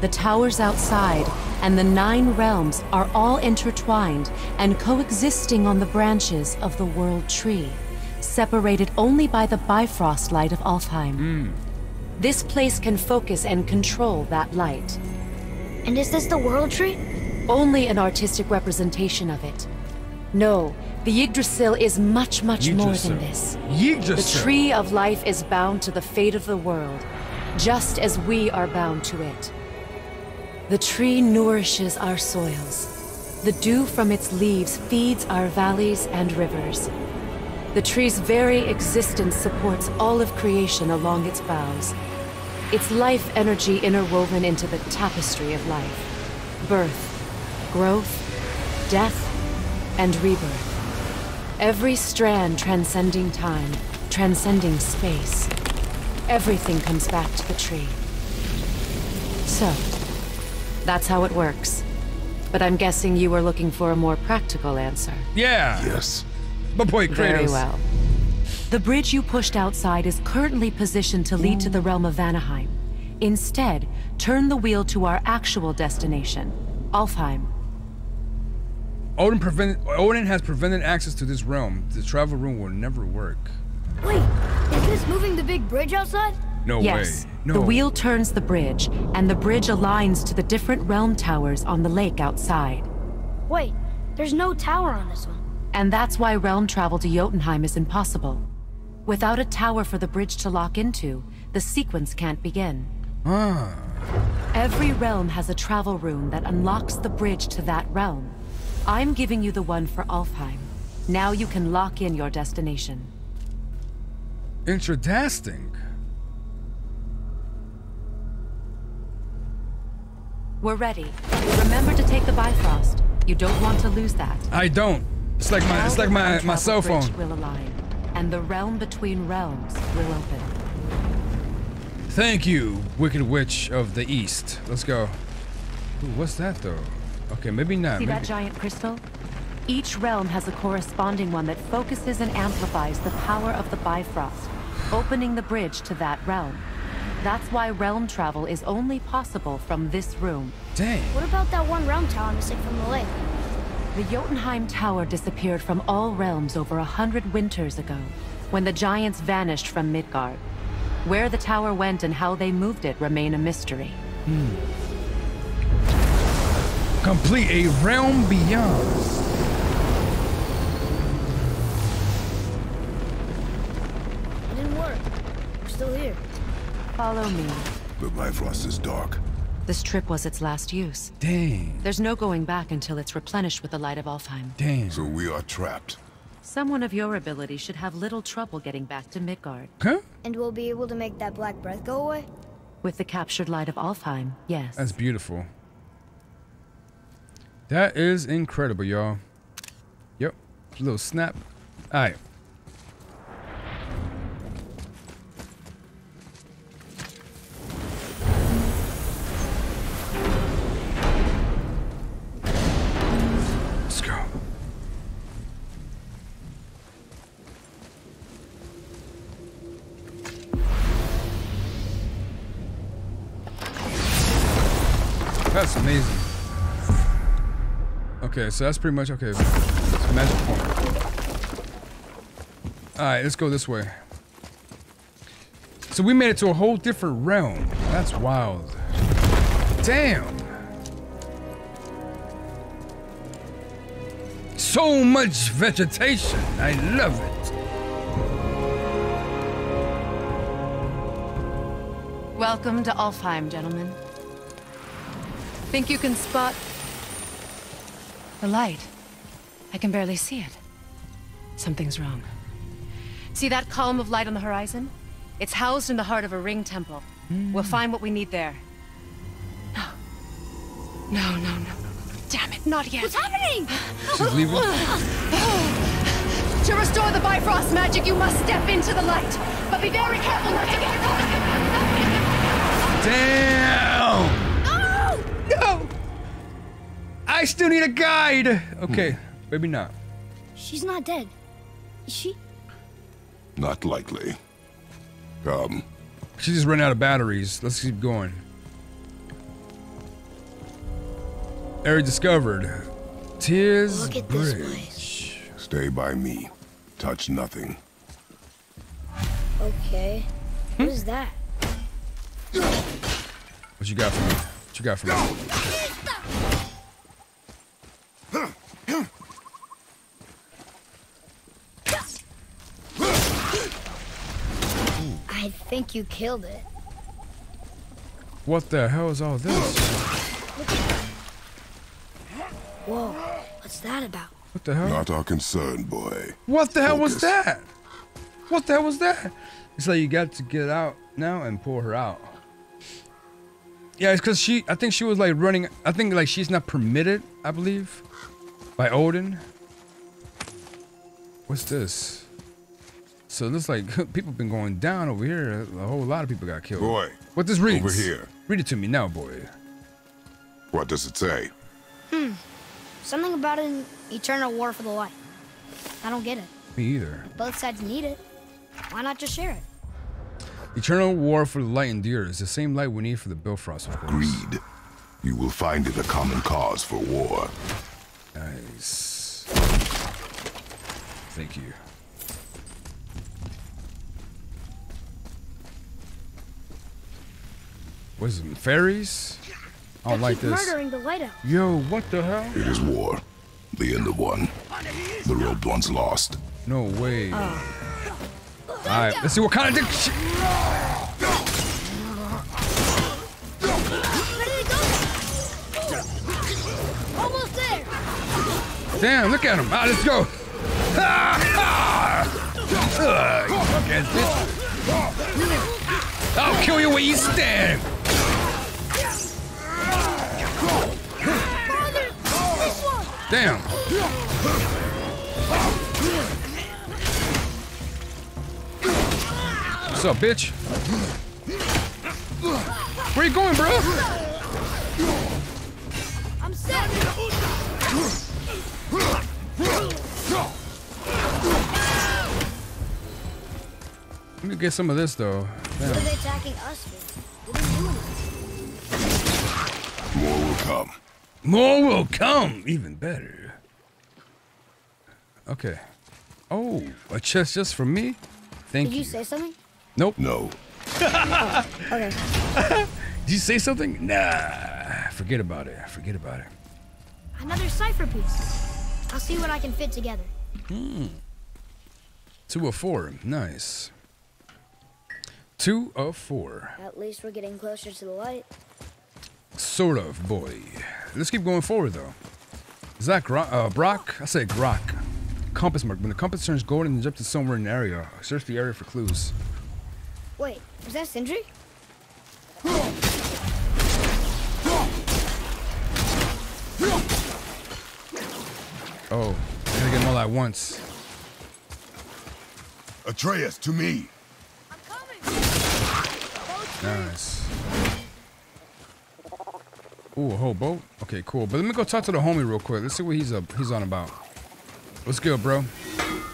the towers outside, and the nine realms are all intertwined and coexisting on the branches of the World Tree, separated only by the Bifrost light of Alfheim. This place can focus and control that light. And is this the World Tree? Only an artistic representation of it. No, the Yggdrasil is much, much more than this. Yggdrasil. The Tree of Life is bound to the fate of the world, just as we are bound to it. The tree nourishes our soils. The dew from its leaves feeds our valleys and rivers. The tree's very existence supports all of creation along its boughs. Its life energy interwoven into the tapestry of life. Birth, growth, death, and rebirth. Every strand transcending time, transcending space. Everything comes back to the tree. So, that's how it works. But I'm guessing you were looking for a more practical answer. Yeah. Yes. But boy, Kratos. Very well. The bridge you pushed outside is currently positioned to lead to the realm of Vanaheim. Instead, turn the wheel to our actual destination, Alfheim. Odin has prevented access to this realm. The travel room will never work. Wait, is this moving the big bridge outside? No way. No. The wheel turns the bridge, and the bridge aligns to the different realm towers on the lake outside. Wait, there's no tower on this one. And that's why realm travel to Jotunheim is impossible. Without a tower for the bridge to lock into, the sequence can't begin. Ah. Every realm has a travel rune that unlocks the bridge to that realm. I'm giving you the one for Alfheim. Now you can lock in your destination. Interesting. We're ready. Remember to take the Bifrost. You don't want to lose that. I don't. It's like my my cell phone. Will align, and the realm between realms will open. Thank you, Wicked Witch of the East. Let's go. Ooh, what's that though? Okay, maybe not. See that giant crystal? Each realm has a corresponding one that focuses and amplifies the power of the Bifrost, opening the bridge to that realm. That's why realm travel is only possible from this room. Dang. What about that one realm tower missing from the lake? The Jotunheim Tower disappeared from all realms over 100 winters ago, when the giants vanished from Midgard. Where the tower went and how they moved it remain a mystery. Complete a realm beyond. Follow me. The Bifrost is dark. This trip was its last use. Dang. There's no going back until it's replenished with the light of Alfheim. Dang. So we are trapped. Someone of your ability should have little trouble getting back to Midgard. Huh? And we'll be able to make that black breath go away? With the captured light of Alfheim, yes. That's beautiful. That is incredible, y'all. Yep. A little snap. All right. That's amazing. Okay, so that's pretty much okay. It's a magic point. All right, let's go this way. So we made it to a whole different realm. That's wild. Damn. So much vegetation. I love it. Welcome to Alfheim, gentlemen. Think you can spot the light? I can barely see it. Something's wrong. See that column of light on the horizon? It's housed in the heart of a ring temple. We'll find what we need there. No. Damn it, not yet. What's happening? She's leaving. To restore the Bifrost magic, you must step into the light. But be very careful not to get caught. Damn! No! I still need a guide! Okay, maybe not. She's not dead. Is she? Not likely. She just ran out of batteries. Let's keep going. Area discovered. Tis bridge. Stay by me. Touch nothing. Okay. What is that? What you got for me? What you got for me? I think you killed it. What the hell is all this? Whoa, what's that about? What the hell? Not our concern, boy. What the hell was that? What the hell was that? It's like you got to get out now and pull her out. Yeah, it's because I think she was like running. I think like she's not permitted, I believe, by Odin. What's this? So it looks like people been going down over here. A whole lot of people got killed. Boy, what this reads? Over here. Read it to me now, boy. What does it say? Something about an eternal war for the light. I don't get it. Me either. Both sides need it. Why not just share it? Eternal war for the light and the earth is the same light we need for the Bifrost, of course. Greed. You will find it a common cause for war. Nice. Thank you. What is it, fairies? I don't like this. Murdering the light out. Yo, what the hell? It is war. The end of one. The robed one's lost. No way. Alright, let's see what kind of dick. Damn, look at him. Ah, let's go. I'll kill you where you stand. Damn. What's up, bitch? Where you going, bro? I'm set. Let me get some of this, though. Damn. What are they attacking us for? What are we doing? More will come. More will come. Even better. Okay. Oh, a chest just for me? Thank you. Did you say something? Nope. No. Oh, okay. Did you say something? Nah. Forget about it. Forget about it. Another cipher piece. I'll see what I can fit together. Hmm. 2 of 4. Nice. 2 of 4. At least we're getting closer to the light. Sort of, boy. Let's keep going forward, though. Is that Brok? I said Grok. Compass mark. When the compass turns gold and injected somewhere in an area, search the area for clues. Wait, is that Sindri? Oh, I'm gonna get them all at once. Atreus, to me. I'm coming. Nice. Ooh, a whole boat. Okay, cool. But let me go talk to the homie real quick. Let's see what he's on about. What's good, bro?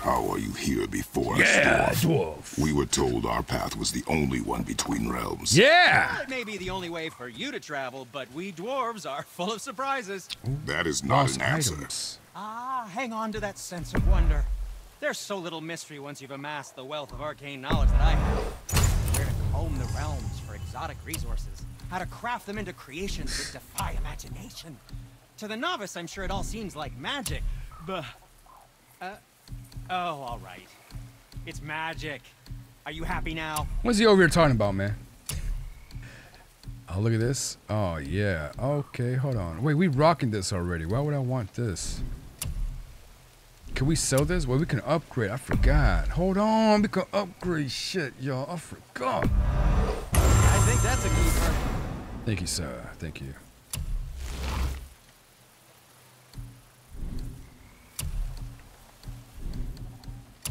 How are you here before us, dwarf? We were told our path was the only one between realms. Yeah! Well, it may be the only way for you to travel, but we dwarves are full of surprises. That is not an answer. Ah, hang on to that sense of wonder. There's so little mystery once you've amassed the wealth of arcane knowledge that I have. Where to comb the realms for exotic resources. How to craft them into creations that defy imagination. To the novice, I'm sure it all seems like magic, but... Oh, all right. It's magic. Are you happy now? What's he over here talking about, man? Oh, look at this. Oh, yeah. Okay, hold on. Wait, we rocking this already. Why would I want this? Can we sell this? Well, we can upgrade. I forgot. Hold on. We can upgrade shit, y'all. I forgot. I think that's a good start. Thank you, sir. Thank you.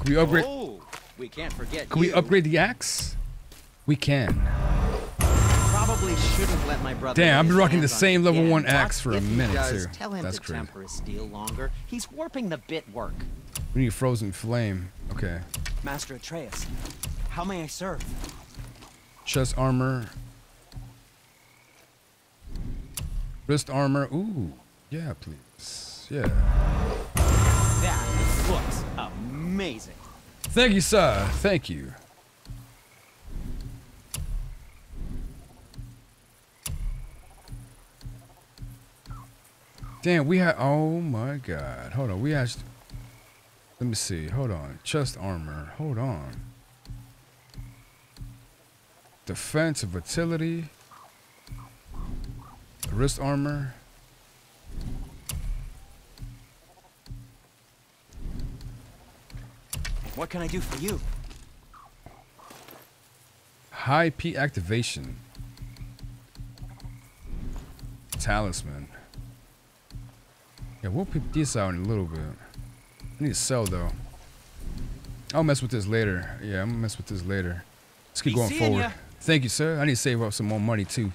Can we upgrade? Oh, we can't forget. Can we upgrade the axe? We can. Probably shouldn't let my brother. Damn, I've been rocking the same level 1 axe for a minute here. That's crazy. Temper his steel longer. He's warping the bit work. We need frozen flame. Okay. Master Atreus, how may I serve? Chest armor, wrist armor. Ooh, yeah, please, yeah. That looks amazing. Amazing. Thank you, sir. Thank you. Damn, we had. Oh my God. Hold on. We asked. Let me see. Hold on. Chest armor. Hold on. Defense, vitality. Wrist armor. What can I do for you? High P activation. Talisman. Yeah, we'll pick this out in a little bit. I need to sell though. I'll mess with this later. Yeah, I'm gonna mess with this later. Let's keep going forward. Ya. Thank you, sir. I need to save up some more money too.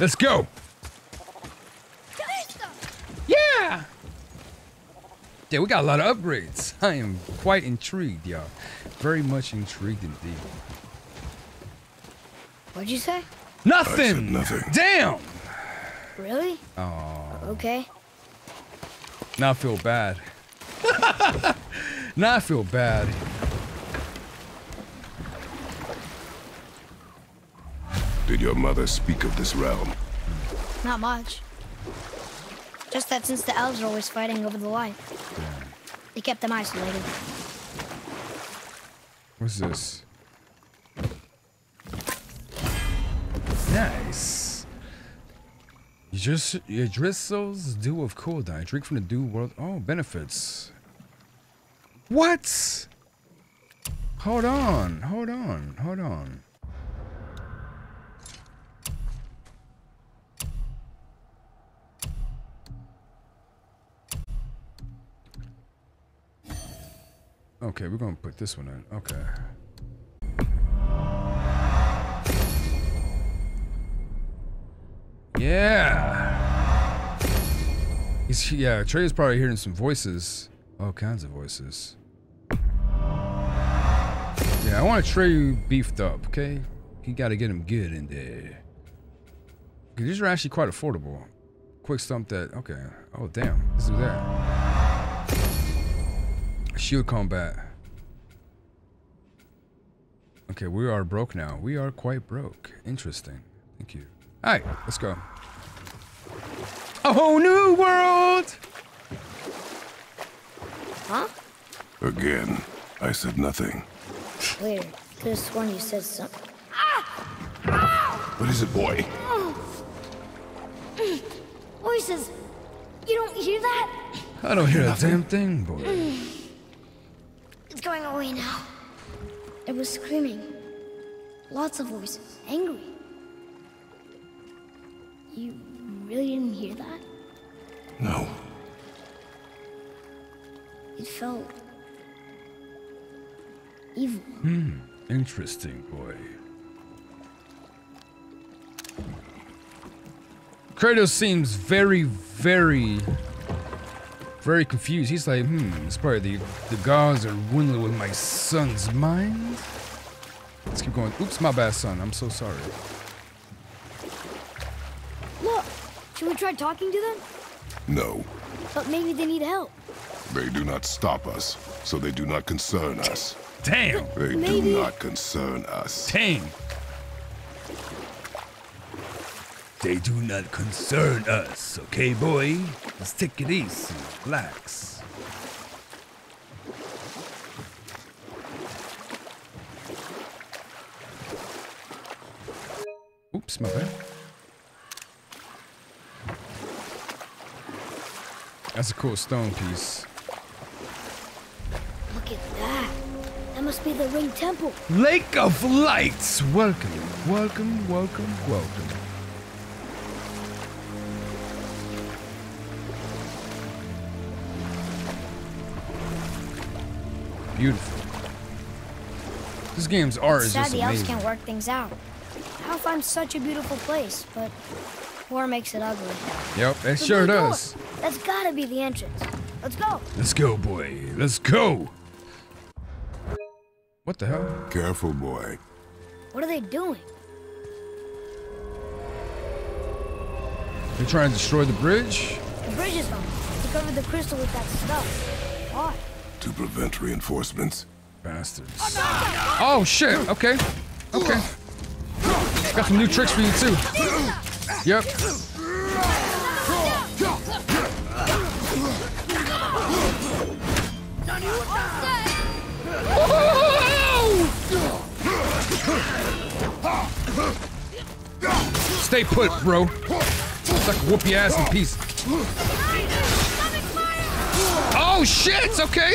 Let's go. Yeah. Yeah, we got a lot of upgrades. I am quite intrigued, y'all. Very much intrigued indeed. What'd you say? Nothing! I said nothing. Damn! Really? Oh. Okay. Now I feel bad. Now I feel bad. Did your mother speak of this realm? Not much. Just that since the elves are always fighting over the light, they kept them isolated. What's this? Nice. Yggdrasil's dew of Koldai. Drink from the dew world. Oh, benefits. What? Hold on. Hold on. Hold on. Okay, we're gonna put this one in. Okay. Yeah. Yeah, Trey is probably hearing some voices. All kinds of voices. Yeah, I want Trey beefed up, okay? You gotta get him good in there. Cause these are actually quite affordable. Quick stump that, okay. Oh damn, let's do that. Shield combat. Okay, we are broke now. We are quite broke. Interesting. Thank you. Alright, let's go. A whole new world! Huh? Again, I said nothing. Weird. Could have sworn you said something. What is it, boy? Voices. You don't hear that? I don't hear a damn thing, boy. It's going away now. It was screaming. Lots of voices. Angry. You really didn't hear that? No. It felt evil. Hmm. Interesting, boy. Kratos seems very, very, very confused. He's like, it's probably the gods are dwindling with my son's mind. Let's keep going. Oops, my bad, son. I'm so sorry. Look, should we try talking to them? No. But maybe they need help. They do not stop us, so they do not concern us. Damn. But they do not concern us. Dang. They do not concern us, okay, boy? Let's take it easy, relax. Oops, my bad. That's a cool stone piece. Look at that. That must be the Ring Temple. Lake of Lights. Welcome, welcome, welcome, welcome. Beautiful. This game's art is just amazing. Somebody else can't work things out. How find such a beautiful place, but war makes it ugly. Yep, it sure does. That's gotta be the entrance. Let's go. Let's go, boy. Let's go. What the hell? Careful, boy. What are they doing? They're trying to destroy the bridge? The bridge is on. They covered the crystal with that stuff. Why? To prevent reinforcements. Bastards. Oh, no. Oh shit. Okay. Okay. Got some new tricks for you, too. Yep. Stay put, bro. Suck whoop your ass in peace. Oh shit! Okay.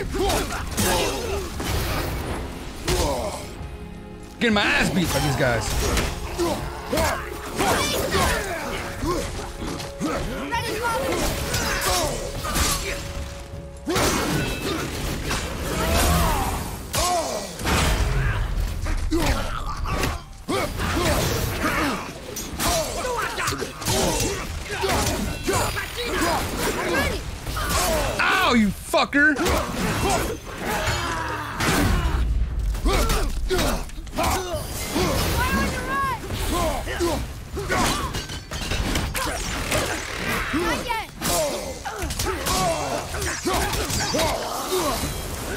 Getting my ass beat by these guys. Ow, you fucker!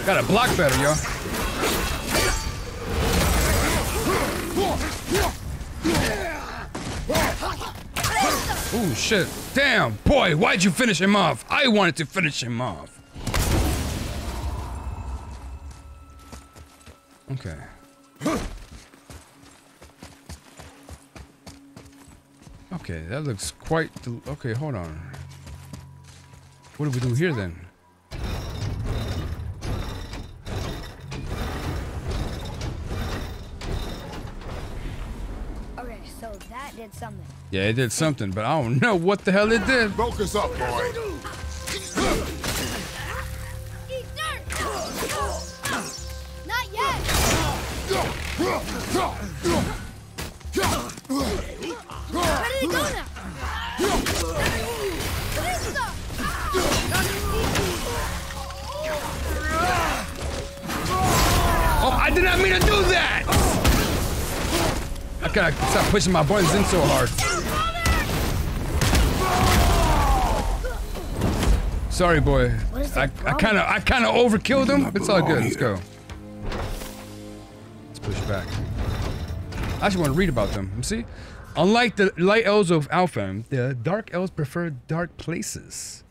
Gotta block better, y'all. Ooh, shit. Damn, boy, why'd you finish him off? I wanted to finish him off. Okay. Okay, that looks quite... Okay, hold on. What do we do here then? Okay, so that did something. Yeah, it did something, but I don't know what the hell it did. Focus up, boy. Not yet. Where did it go now? Oh, I did not mean to do that! I gotta stop pushing my buttons in so hard. Sorry, boy. I kinda overkilled them. It's all good. Let's go. Let's push back. I actually want to read about them. See? Unlike the light elves of Alfheim, the dark elves prefer dark places.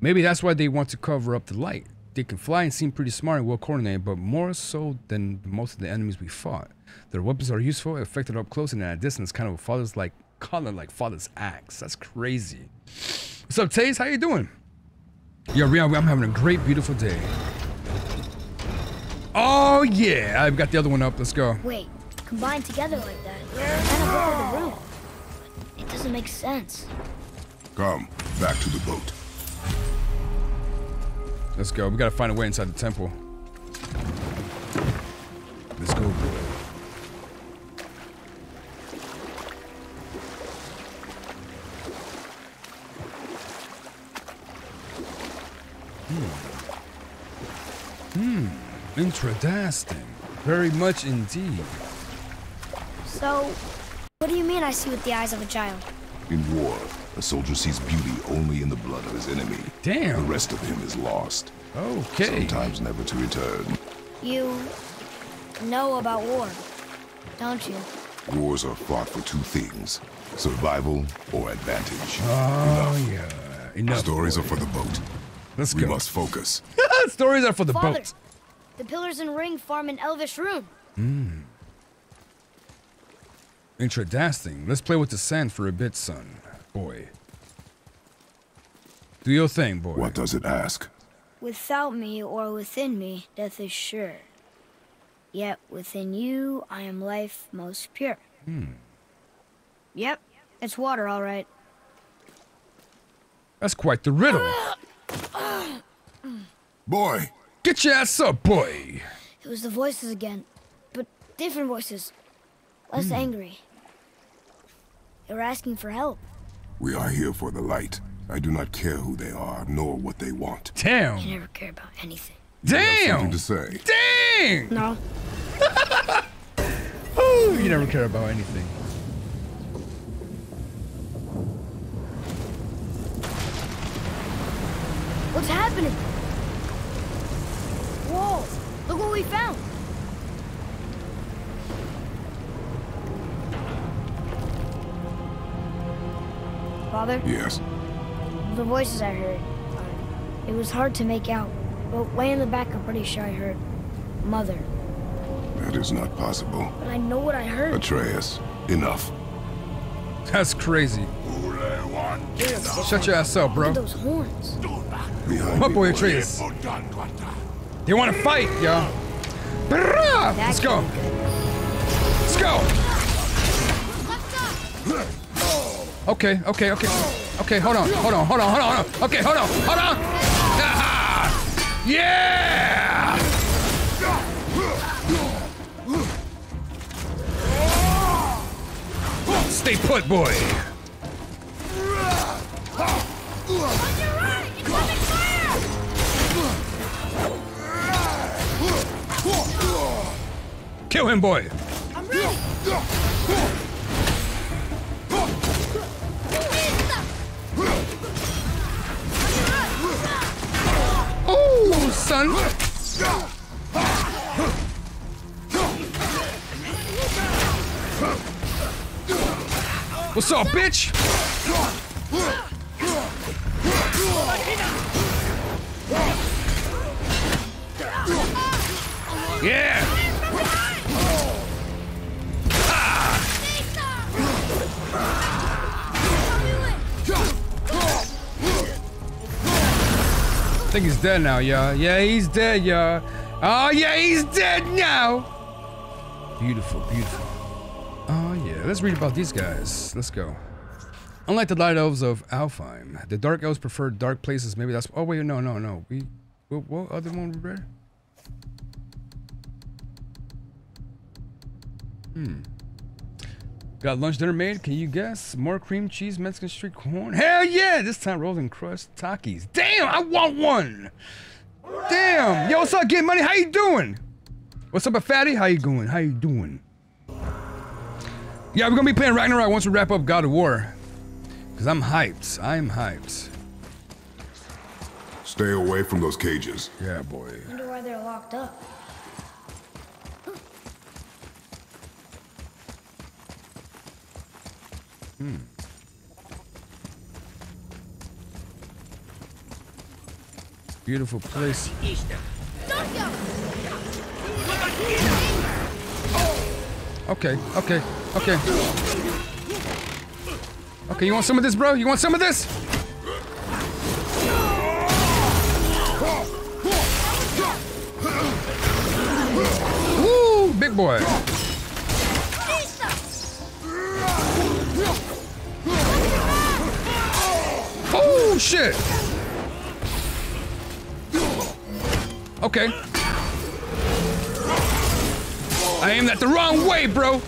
Maybe that's why they want to cover up the light. They can fly and seem pretty smart and well coordinated, but more so than most of the enemies we fought. Their weapons are useful, effective up close and at a distance, kind of a father's like color, like father's axe. That's crazy. What's up, Taze? How you doing? Yo, Rian, I'm having a great, beautiful day. Oh yeah, I've got the other one up. Let's go. Wait. Combined together like that, they're kind of over the room. It doesn't make sense. Come back to the boat. Let's go. We gotta find a way inside the temple. Let's go, boy. Hmm. Hmm. Interesting. Very much indeed. So, what do you mean I see with the eyes of a child? In war, a soldier sees beauty only in the blood of his enemy. Damn. The rest of him is lost. Okay. Sometimes never to return. You know about war, don't you? Wars are fought for two things, survival or advantage. Oh, enough. Yeah. Enough. Stories are for the boat. Let's go. We must focus. Stories are for the boat. The pillars and ring form an elvish room. Hmm. Intradasting. Let's play with the sand for a bit, son. Boy. Do your thing, boy. What does it ask? Without me or within me, death is sure. Yet within you, I am life most pure. Hmm. Yep, it's water, all right. That's quite the riddle. Boy. Get your ass up, boy. It was the voices again, but different voices. Less angry. They were asking for help. We are here for the light. I do not care who they are, nor what they want. Damn. You never care about anything. Damn. To say. Dang. No. Oh, you never care about anything. What's happening? Whoa! Look what we found. Father? Yes. The voices I heard. It was hard to make out, but way in the back I'm pretty sure I heard Mother. That is not possible. But I know what I heard. Atreus, enough. That's crazy. Shut your ass up, bro. Those horns. My boy Atreus. They want to fight, y'all. Let's go. Let's go. Okay, hold on. Okay, hold on. Ah, yeah! Stay put, boy. On your right, incoming fire! Kill him, boy. I'm ready. Oh, son! What's up, bitch? Yeah! Ah. I think he's dead now, y'all. Yeah, he's dead, y'all. Oh, yeah, he's dead now. Beautiful, beautiful. Oh, yeah. Let's read about these guys. Let's go. Unlike the light elves of Alfheim, the dark elves prefer dark places. Maybe that's... Oh, wait, no, no, no. We... What other one we read? Got lunch, dinner made. Can you guess? More cream cheese, Mexican street corn. Hell yeah! This time rolls and crust Takis. Damn, I want one. Damn. Yo, what's up, Get Money? How you doing? What's up, Fatty? How you going? How you doing? Yeah, we're gonna be playing Ragnarok once we wrap up God of War. Cause I'm hyped. I'm hyped. Stay away from those cages. Yeah, boy. I wonder why they're locked up. Hmm. Beautiful place. Okay, okay, okay. Okay, you want some of this, bro? You want some of this? Woo, big boy. Oh shit! Okay. I aimed that the wrong way, bro.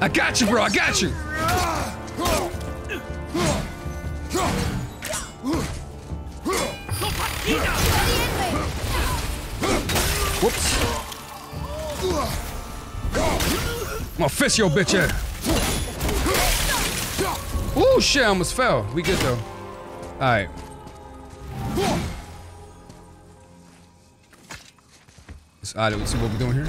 I got you, bro. I got you. Whoops. I'm gonna fist your bitch ass. Ooh, shit. I almost fell. We good, though. All right. Let's see what we're doing here.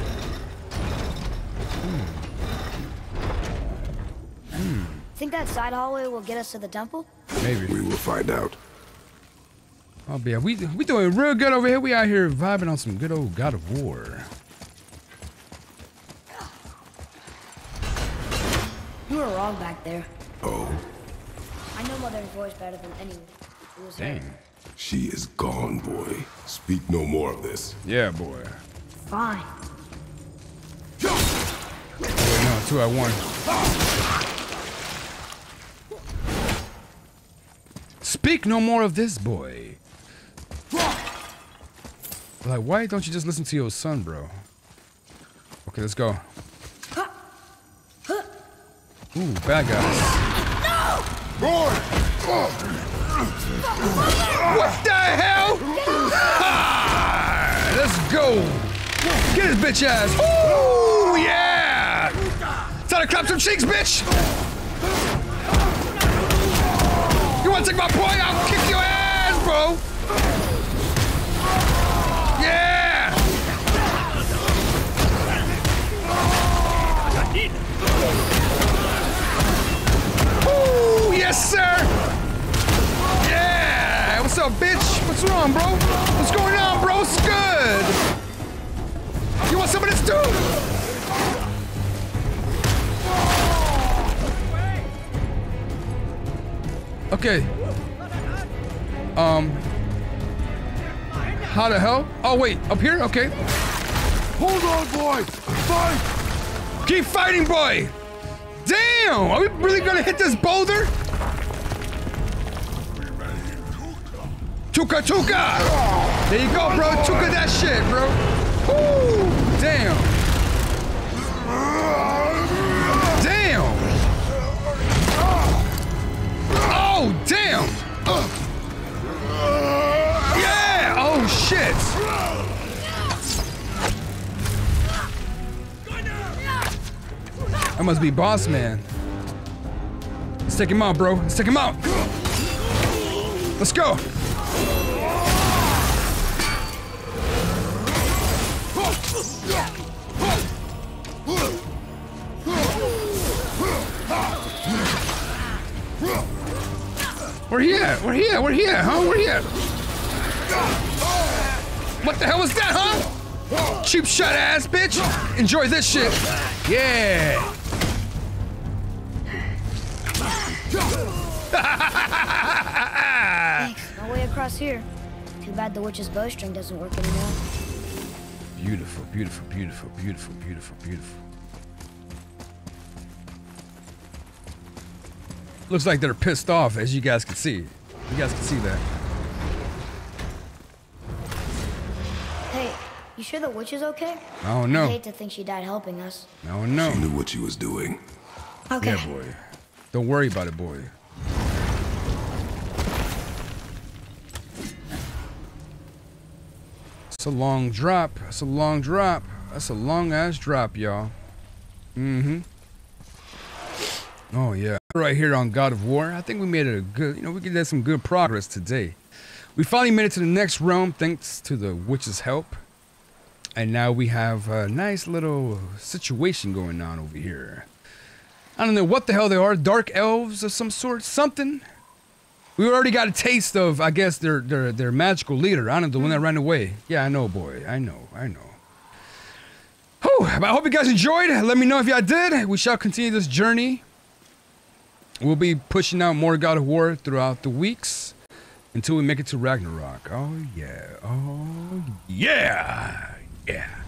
Think that side hallway will get us to the temple? Maybe. We will find out. Oh, yeah. We doing real good over here. We out here vibing on some good old God of War. You were wrong back there. Oh. I know Mother's voice better than anyone. It was dang. Her. She is gone, boy. Speak no more of this. Yeah, boy. Fine. No, 2 out of 1. Speak no more of this, boy. Like, why don't you just listen to your son, bro? Okay, let's go. Ooh, bad guys. No! Boy! What the hell? Ah, let's go. Get his bitch ass. Ooh, yeah! Time to clap some cheeks, bitch! Wanna take my point? I'll kick your ass, bro. Yeah. Ooh, yes, sir. Yeah. What's up, bitch? What's wrong, bro? What's going on, bro? It's good. You want some of this, too? Okay. How the hell? Oh wait, up here? Okay. Hold on, boy! Fight! Keep fighting, boy! Damn! Are we really gonna hit this boulder? Chuka chuka! There you go, bro. Chuka that shit, bro. Woo! Damn! Damn! Oh, damn! Yeah! Oh, shit! That must be boss man. Let's take him out, bro. Let's take him out! Let's go! We're here, huh? What the hell was that, huh? Cheap shot ass bitch. Enjoy this shit. Yeah. Thanks. No way across here. Too bad the witch's bowstring doesn't work anymore. Beautiful, beautiful, beautiful, beautiful, beautiful, beautiful. Looks like they're pissed off, as you guys can see. You guys can see that. Hey, you sure the witch is okay? Oh no. I hate to think she died helping us. Oh no. She knew what she was doing. Okay. Yeah, boy. Don't worry about it, boy. That's a long drop. That's a long drop. That's a long ass drop, y'all. Mm-hmm. Oh yeah. Right here on God of War. I think we made it a good, you know, we did some good progress today. We finally made it to the next realm thanks to the witch's help. And now we have a nice little situation going on over here. I don't know what the hell they are. Dark elves of some sort. Something. We already got a taste of, I guess, their magical leader. I don't know, the one that ran away. Yeah, I know, boy. I know. Whew, I hope you guys enjoyed. Let me know if y'all did. We shall continue this journey. We'll be pushing out more God of War throughout the weeks until we make it to Ragnarok. Oh, yeah. Oh, yeah. Yeah.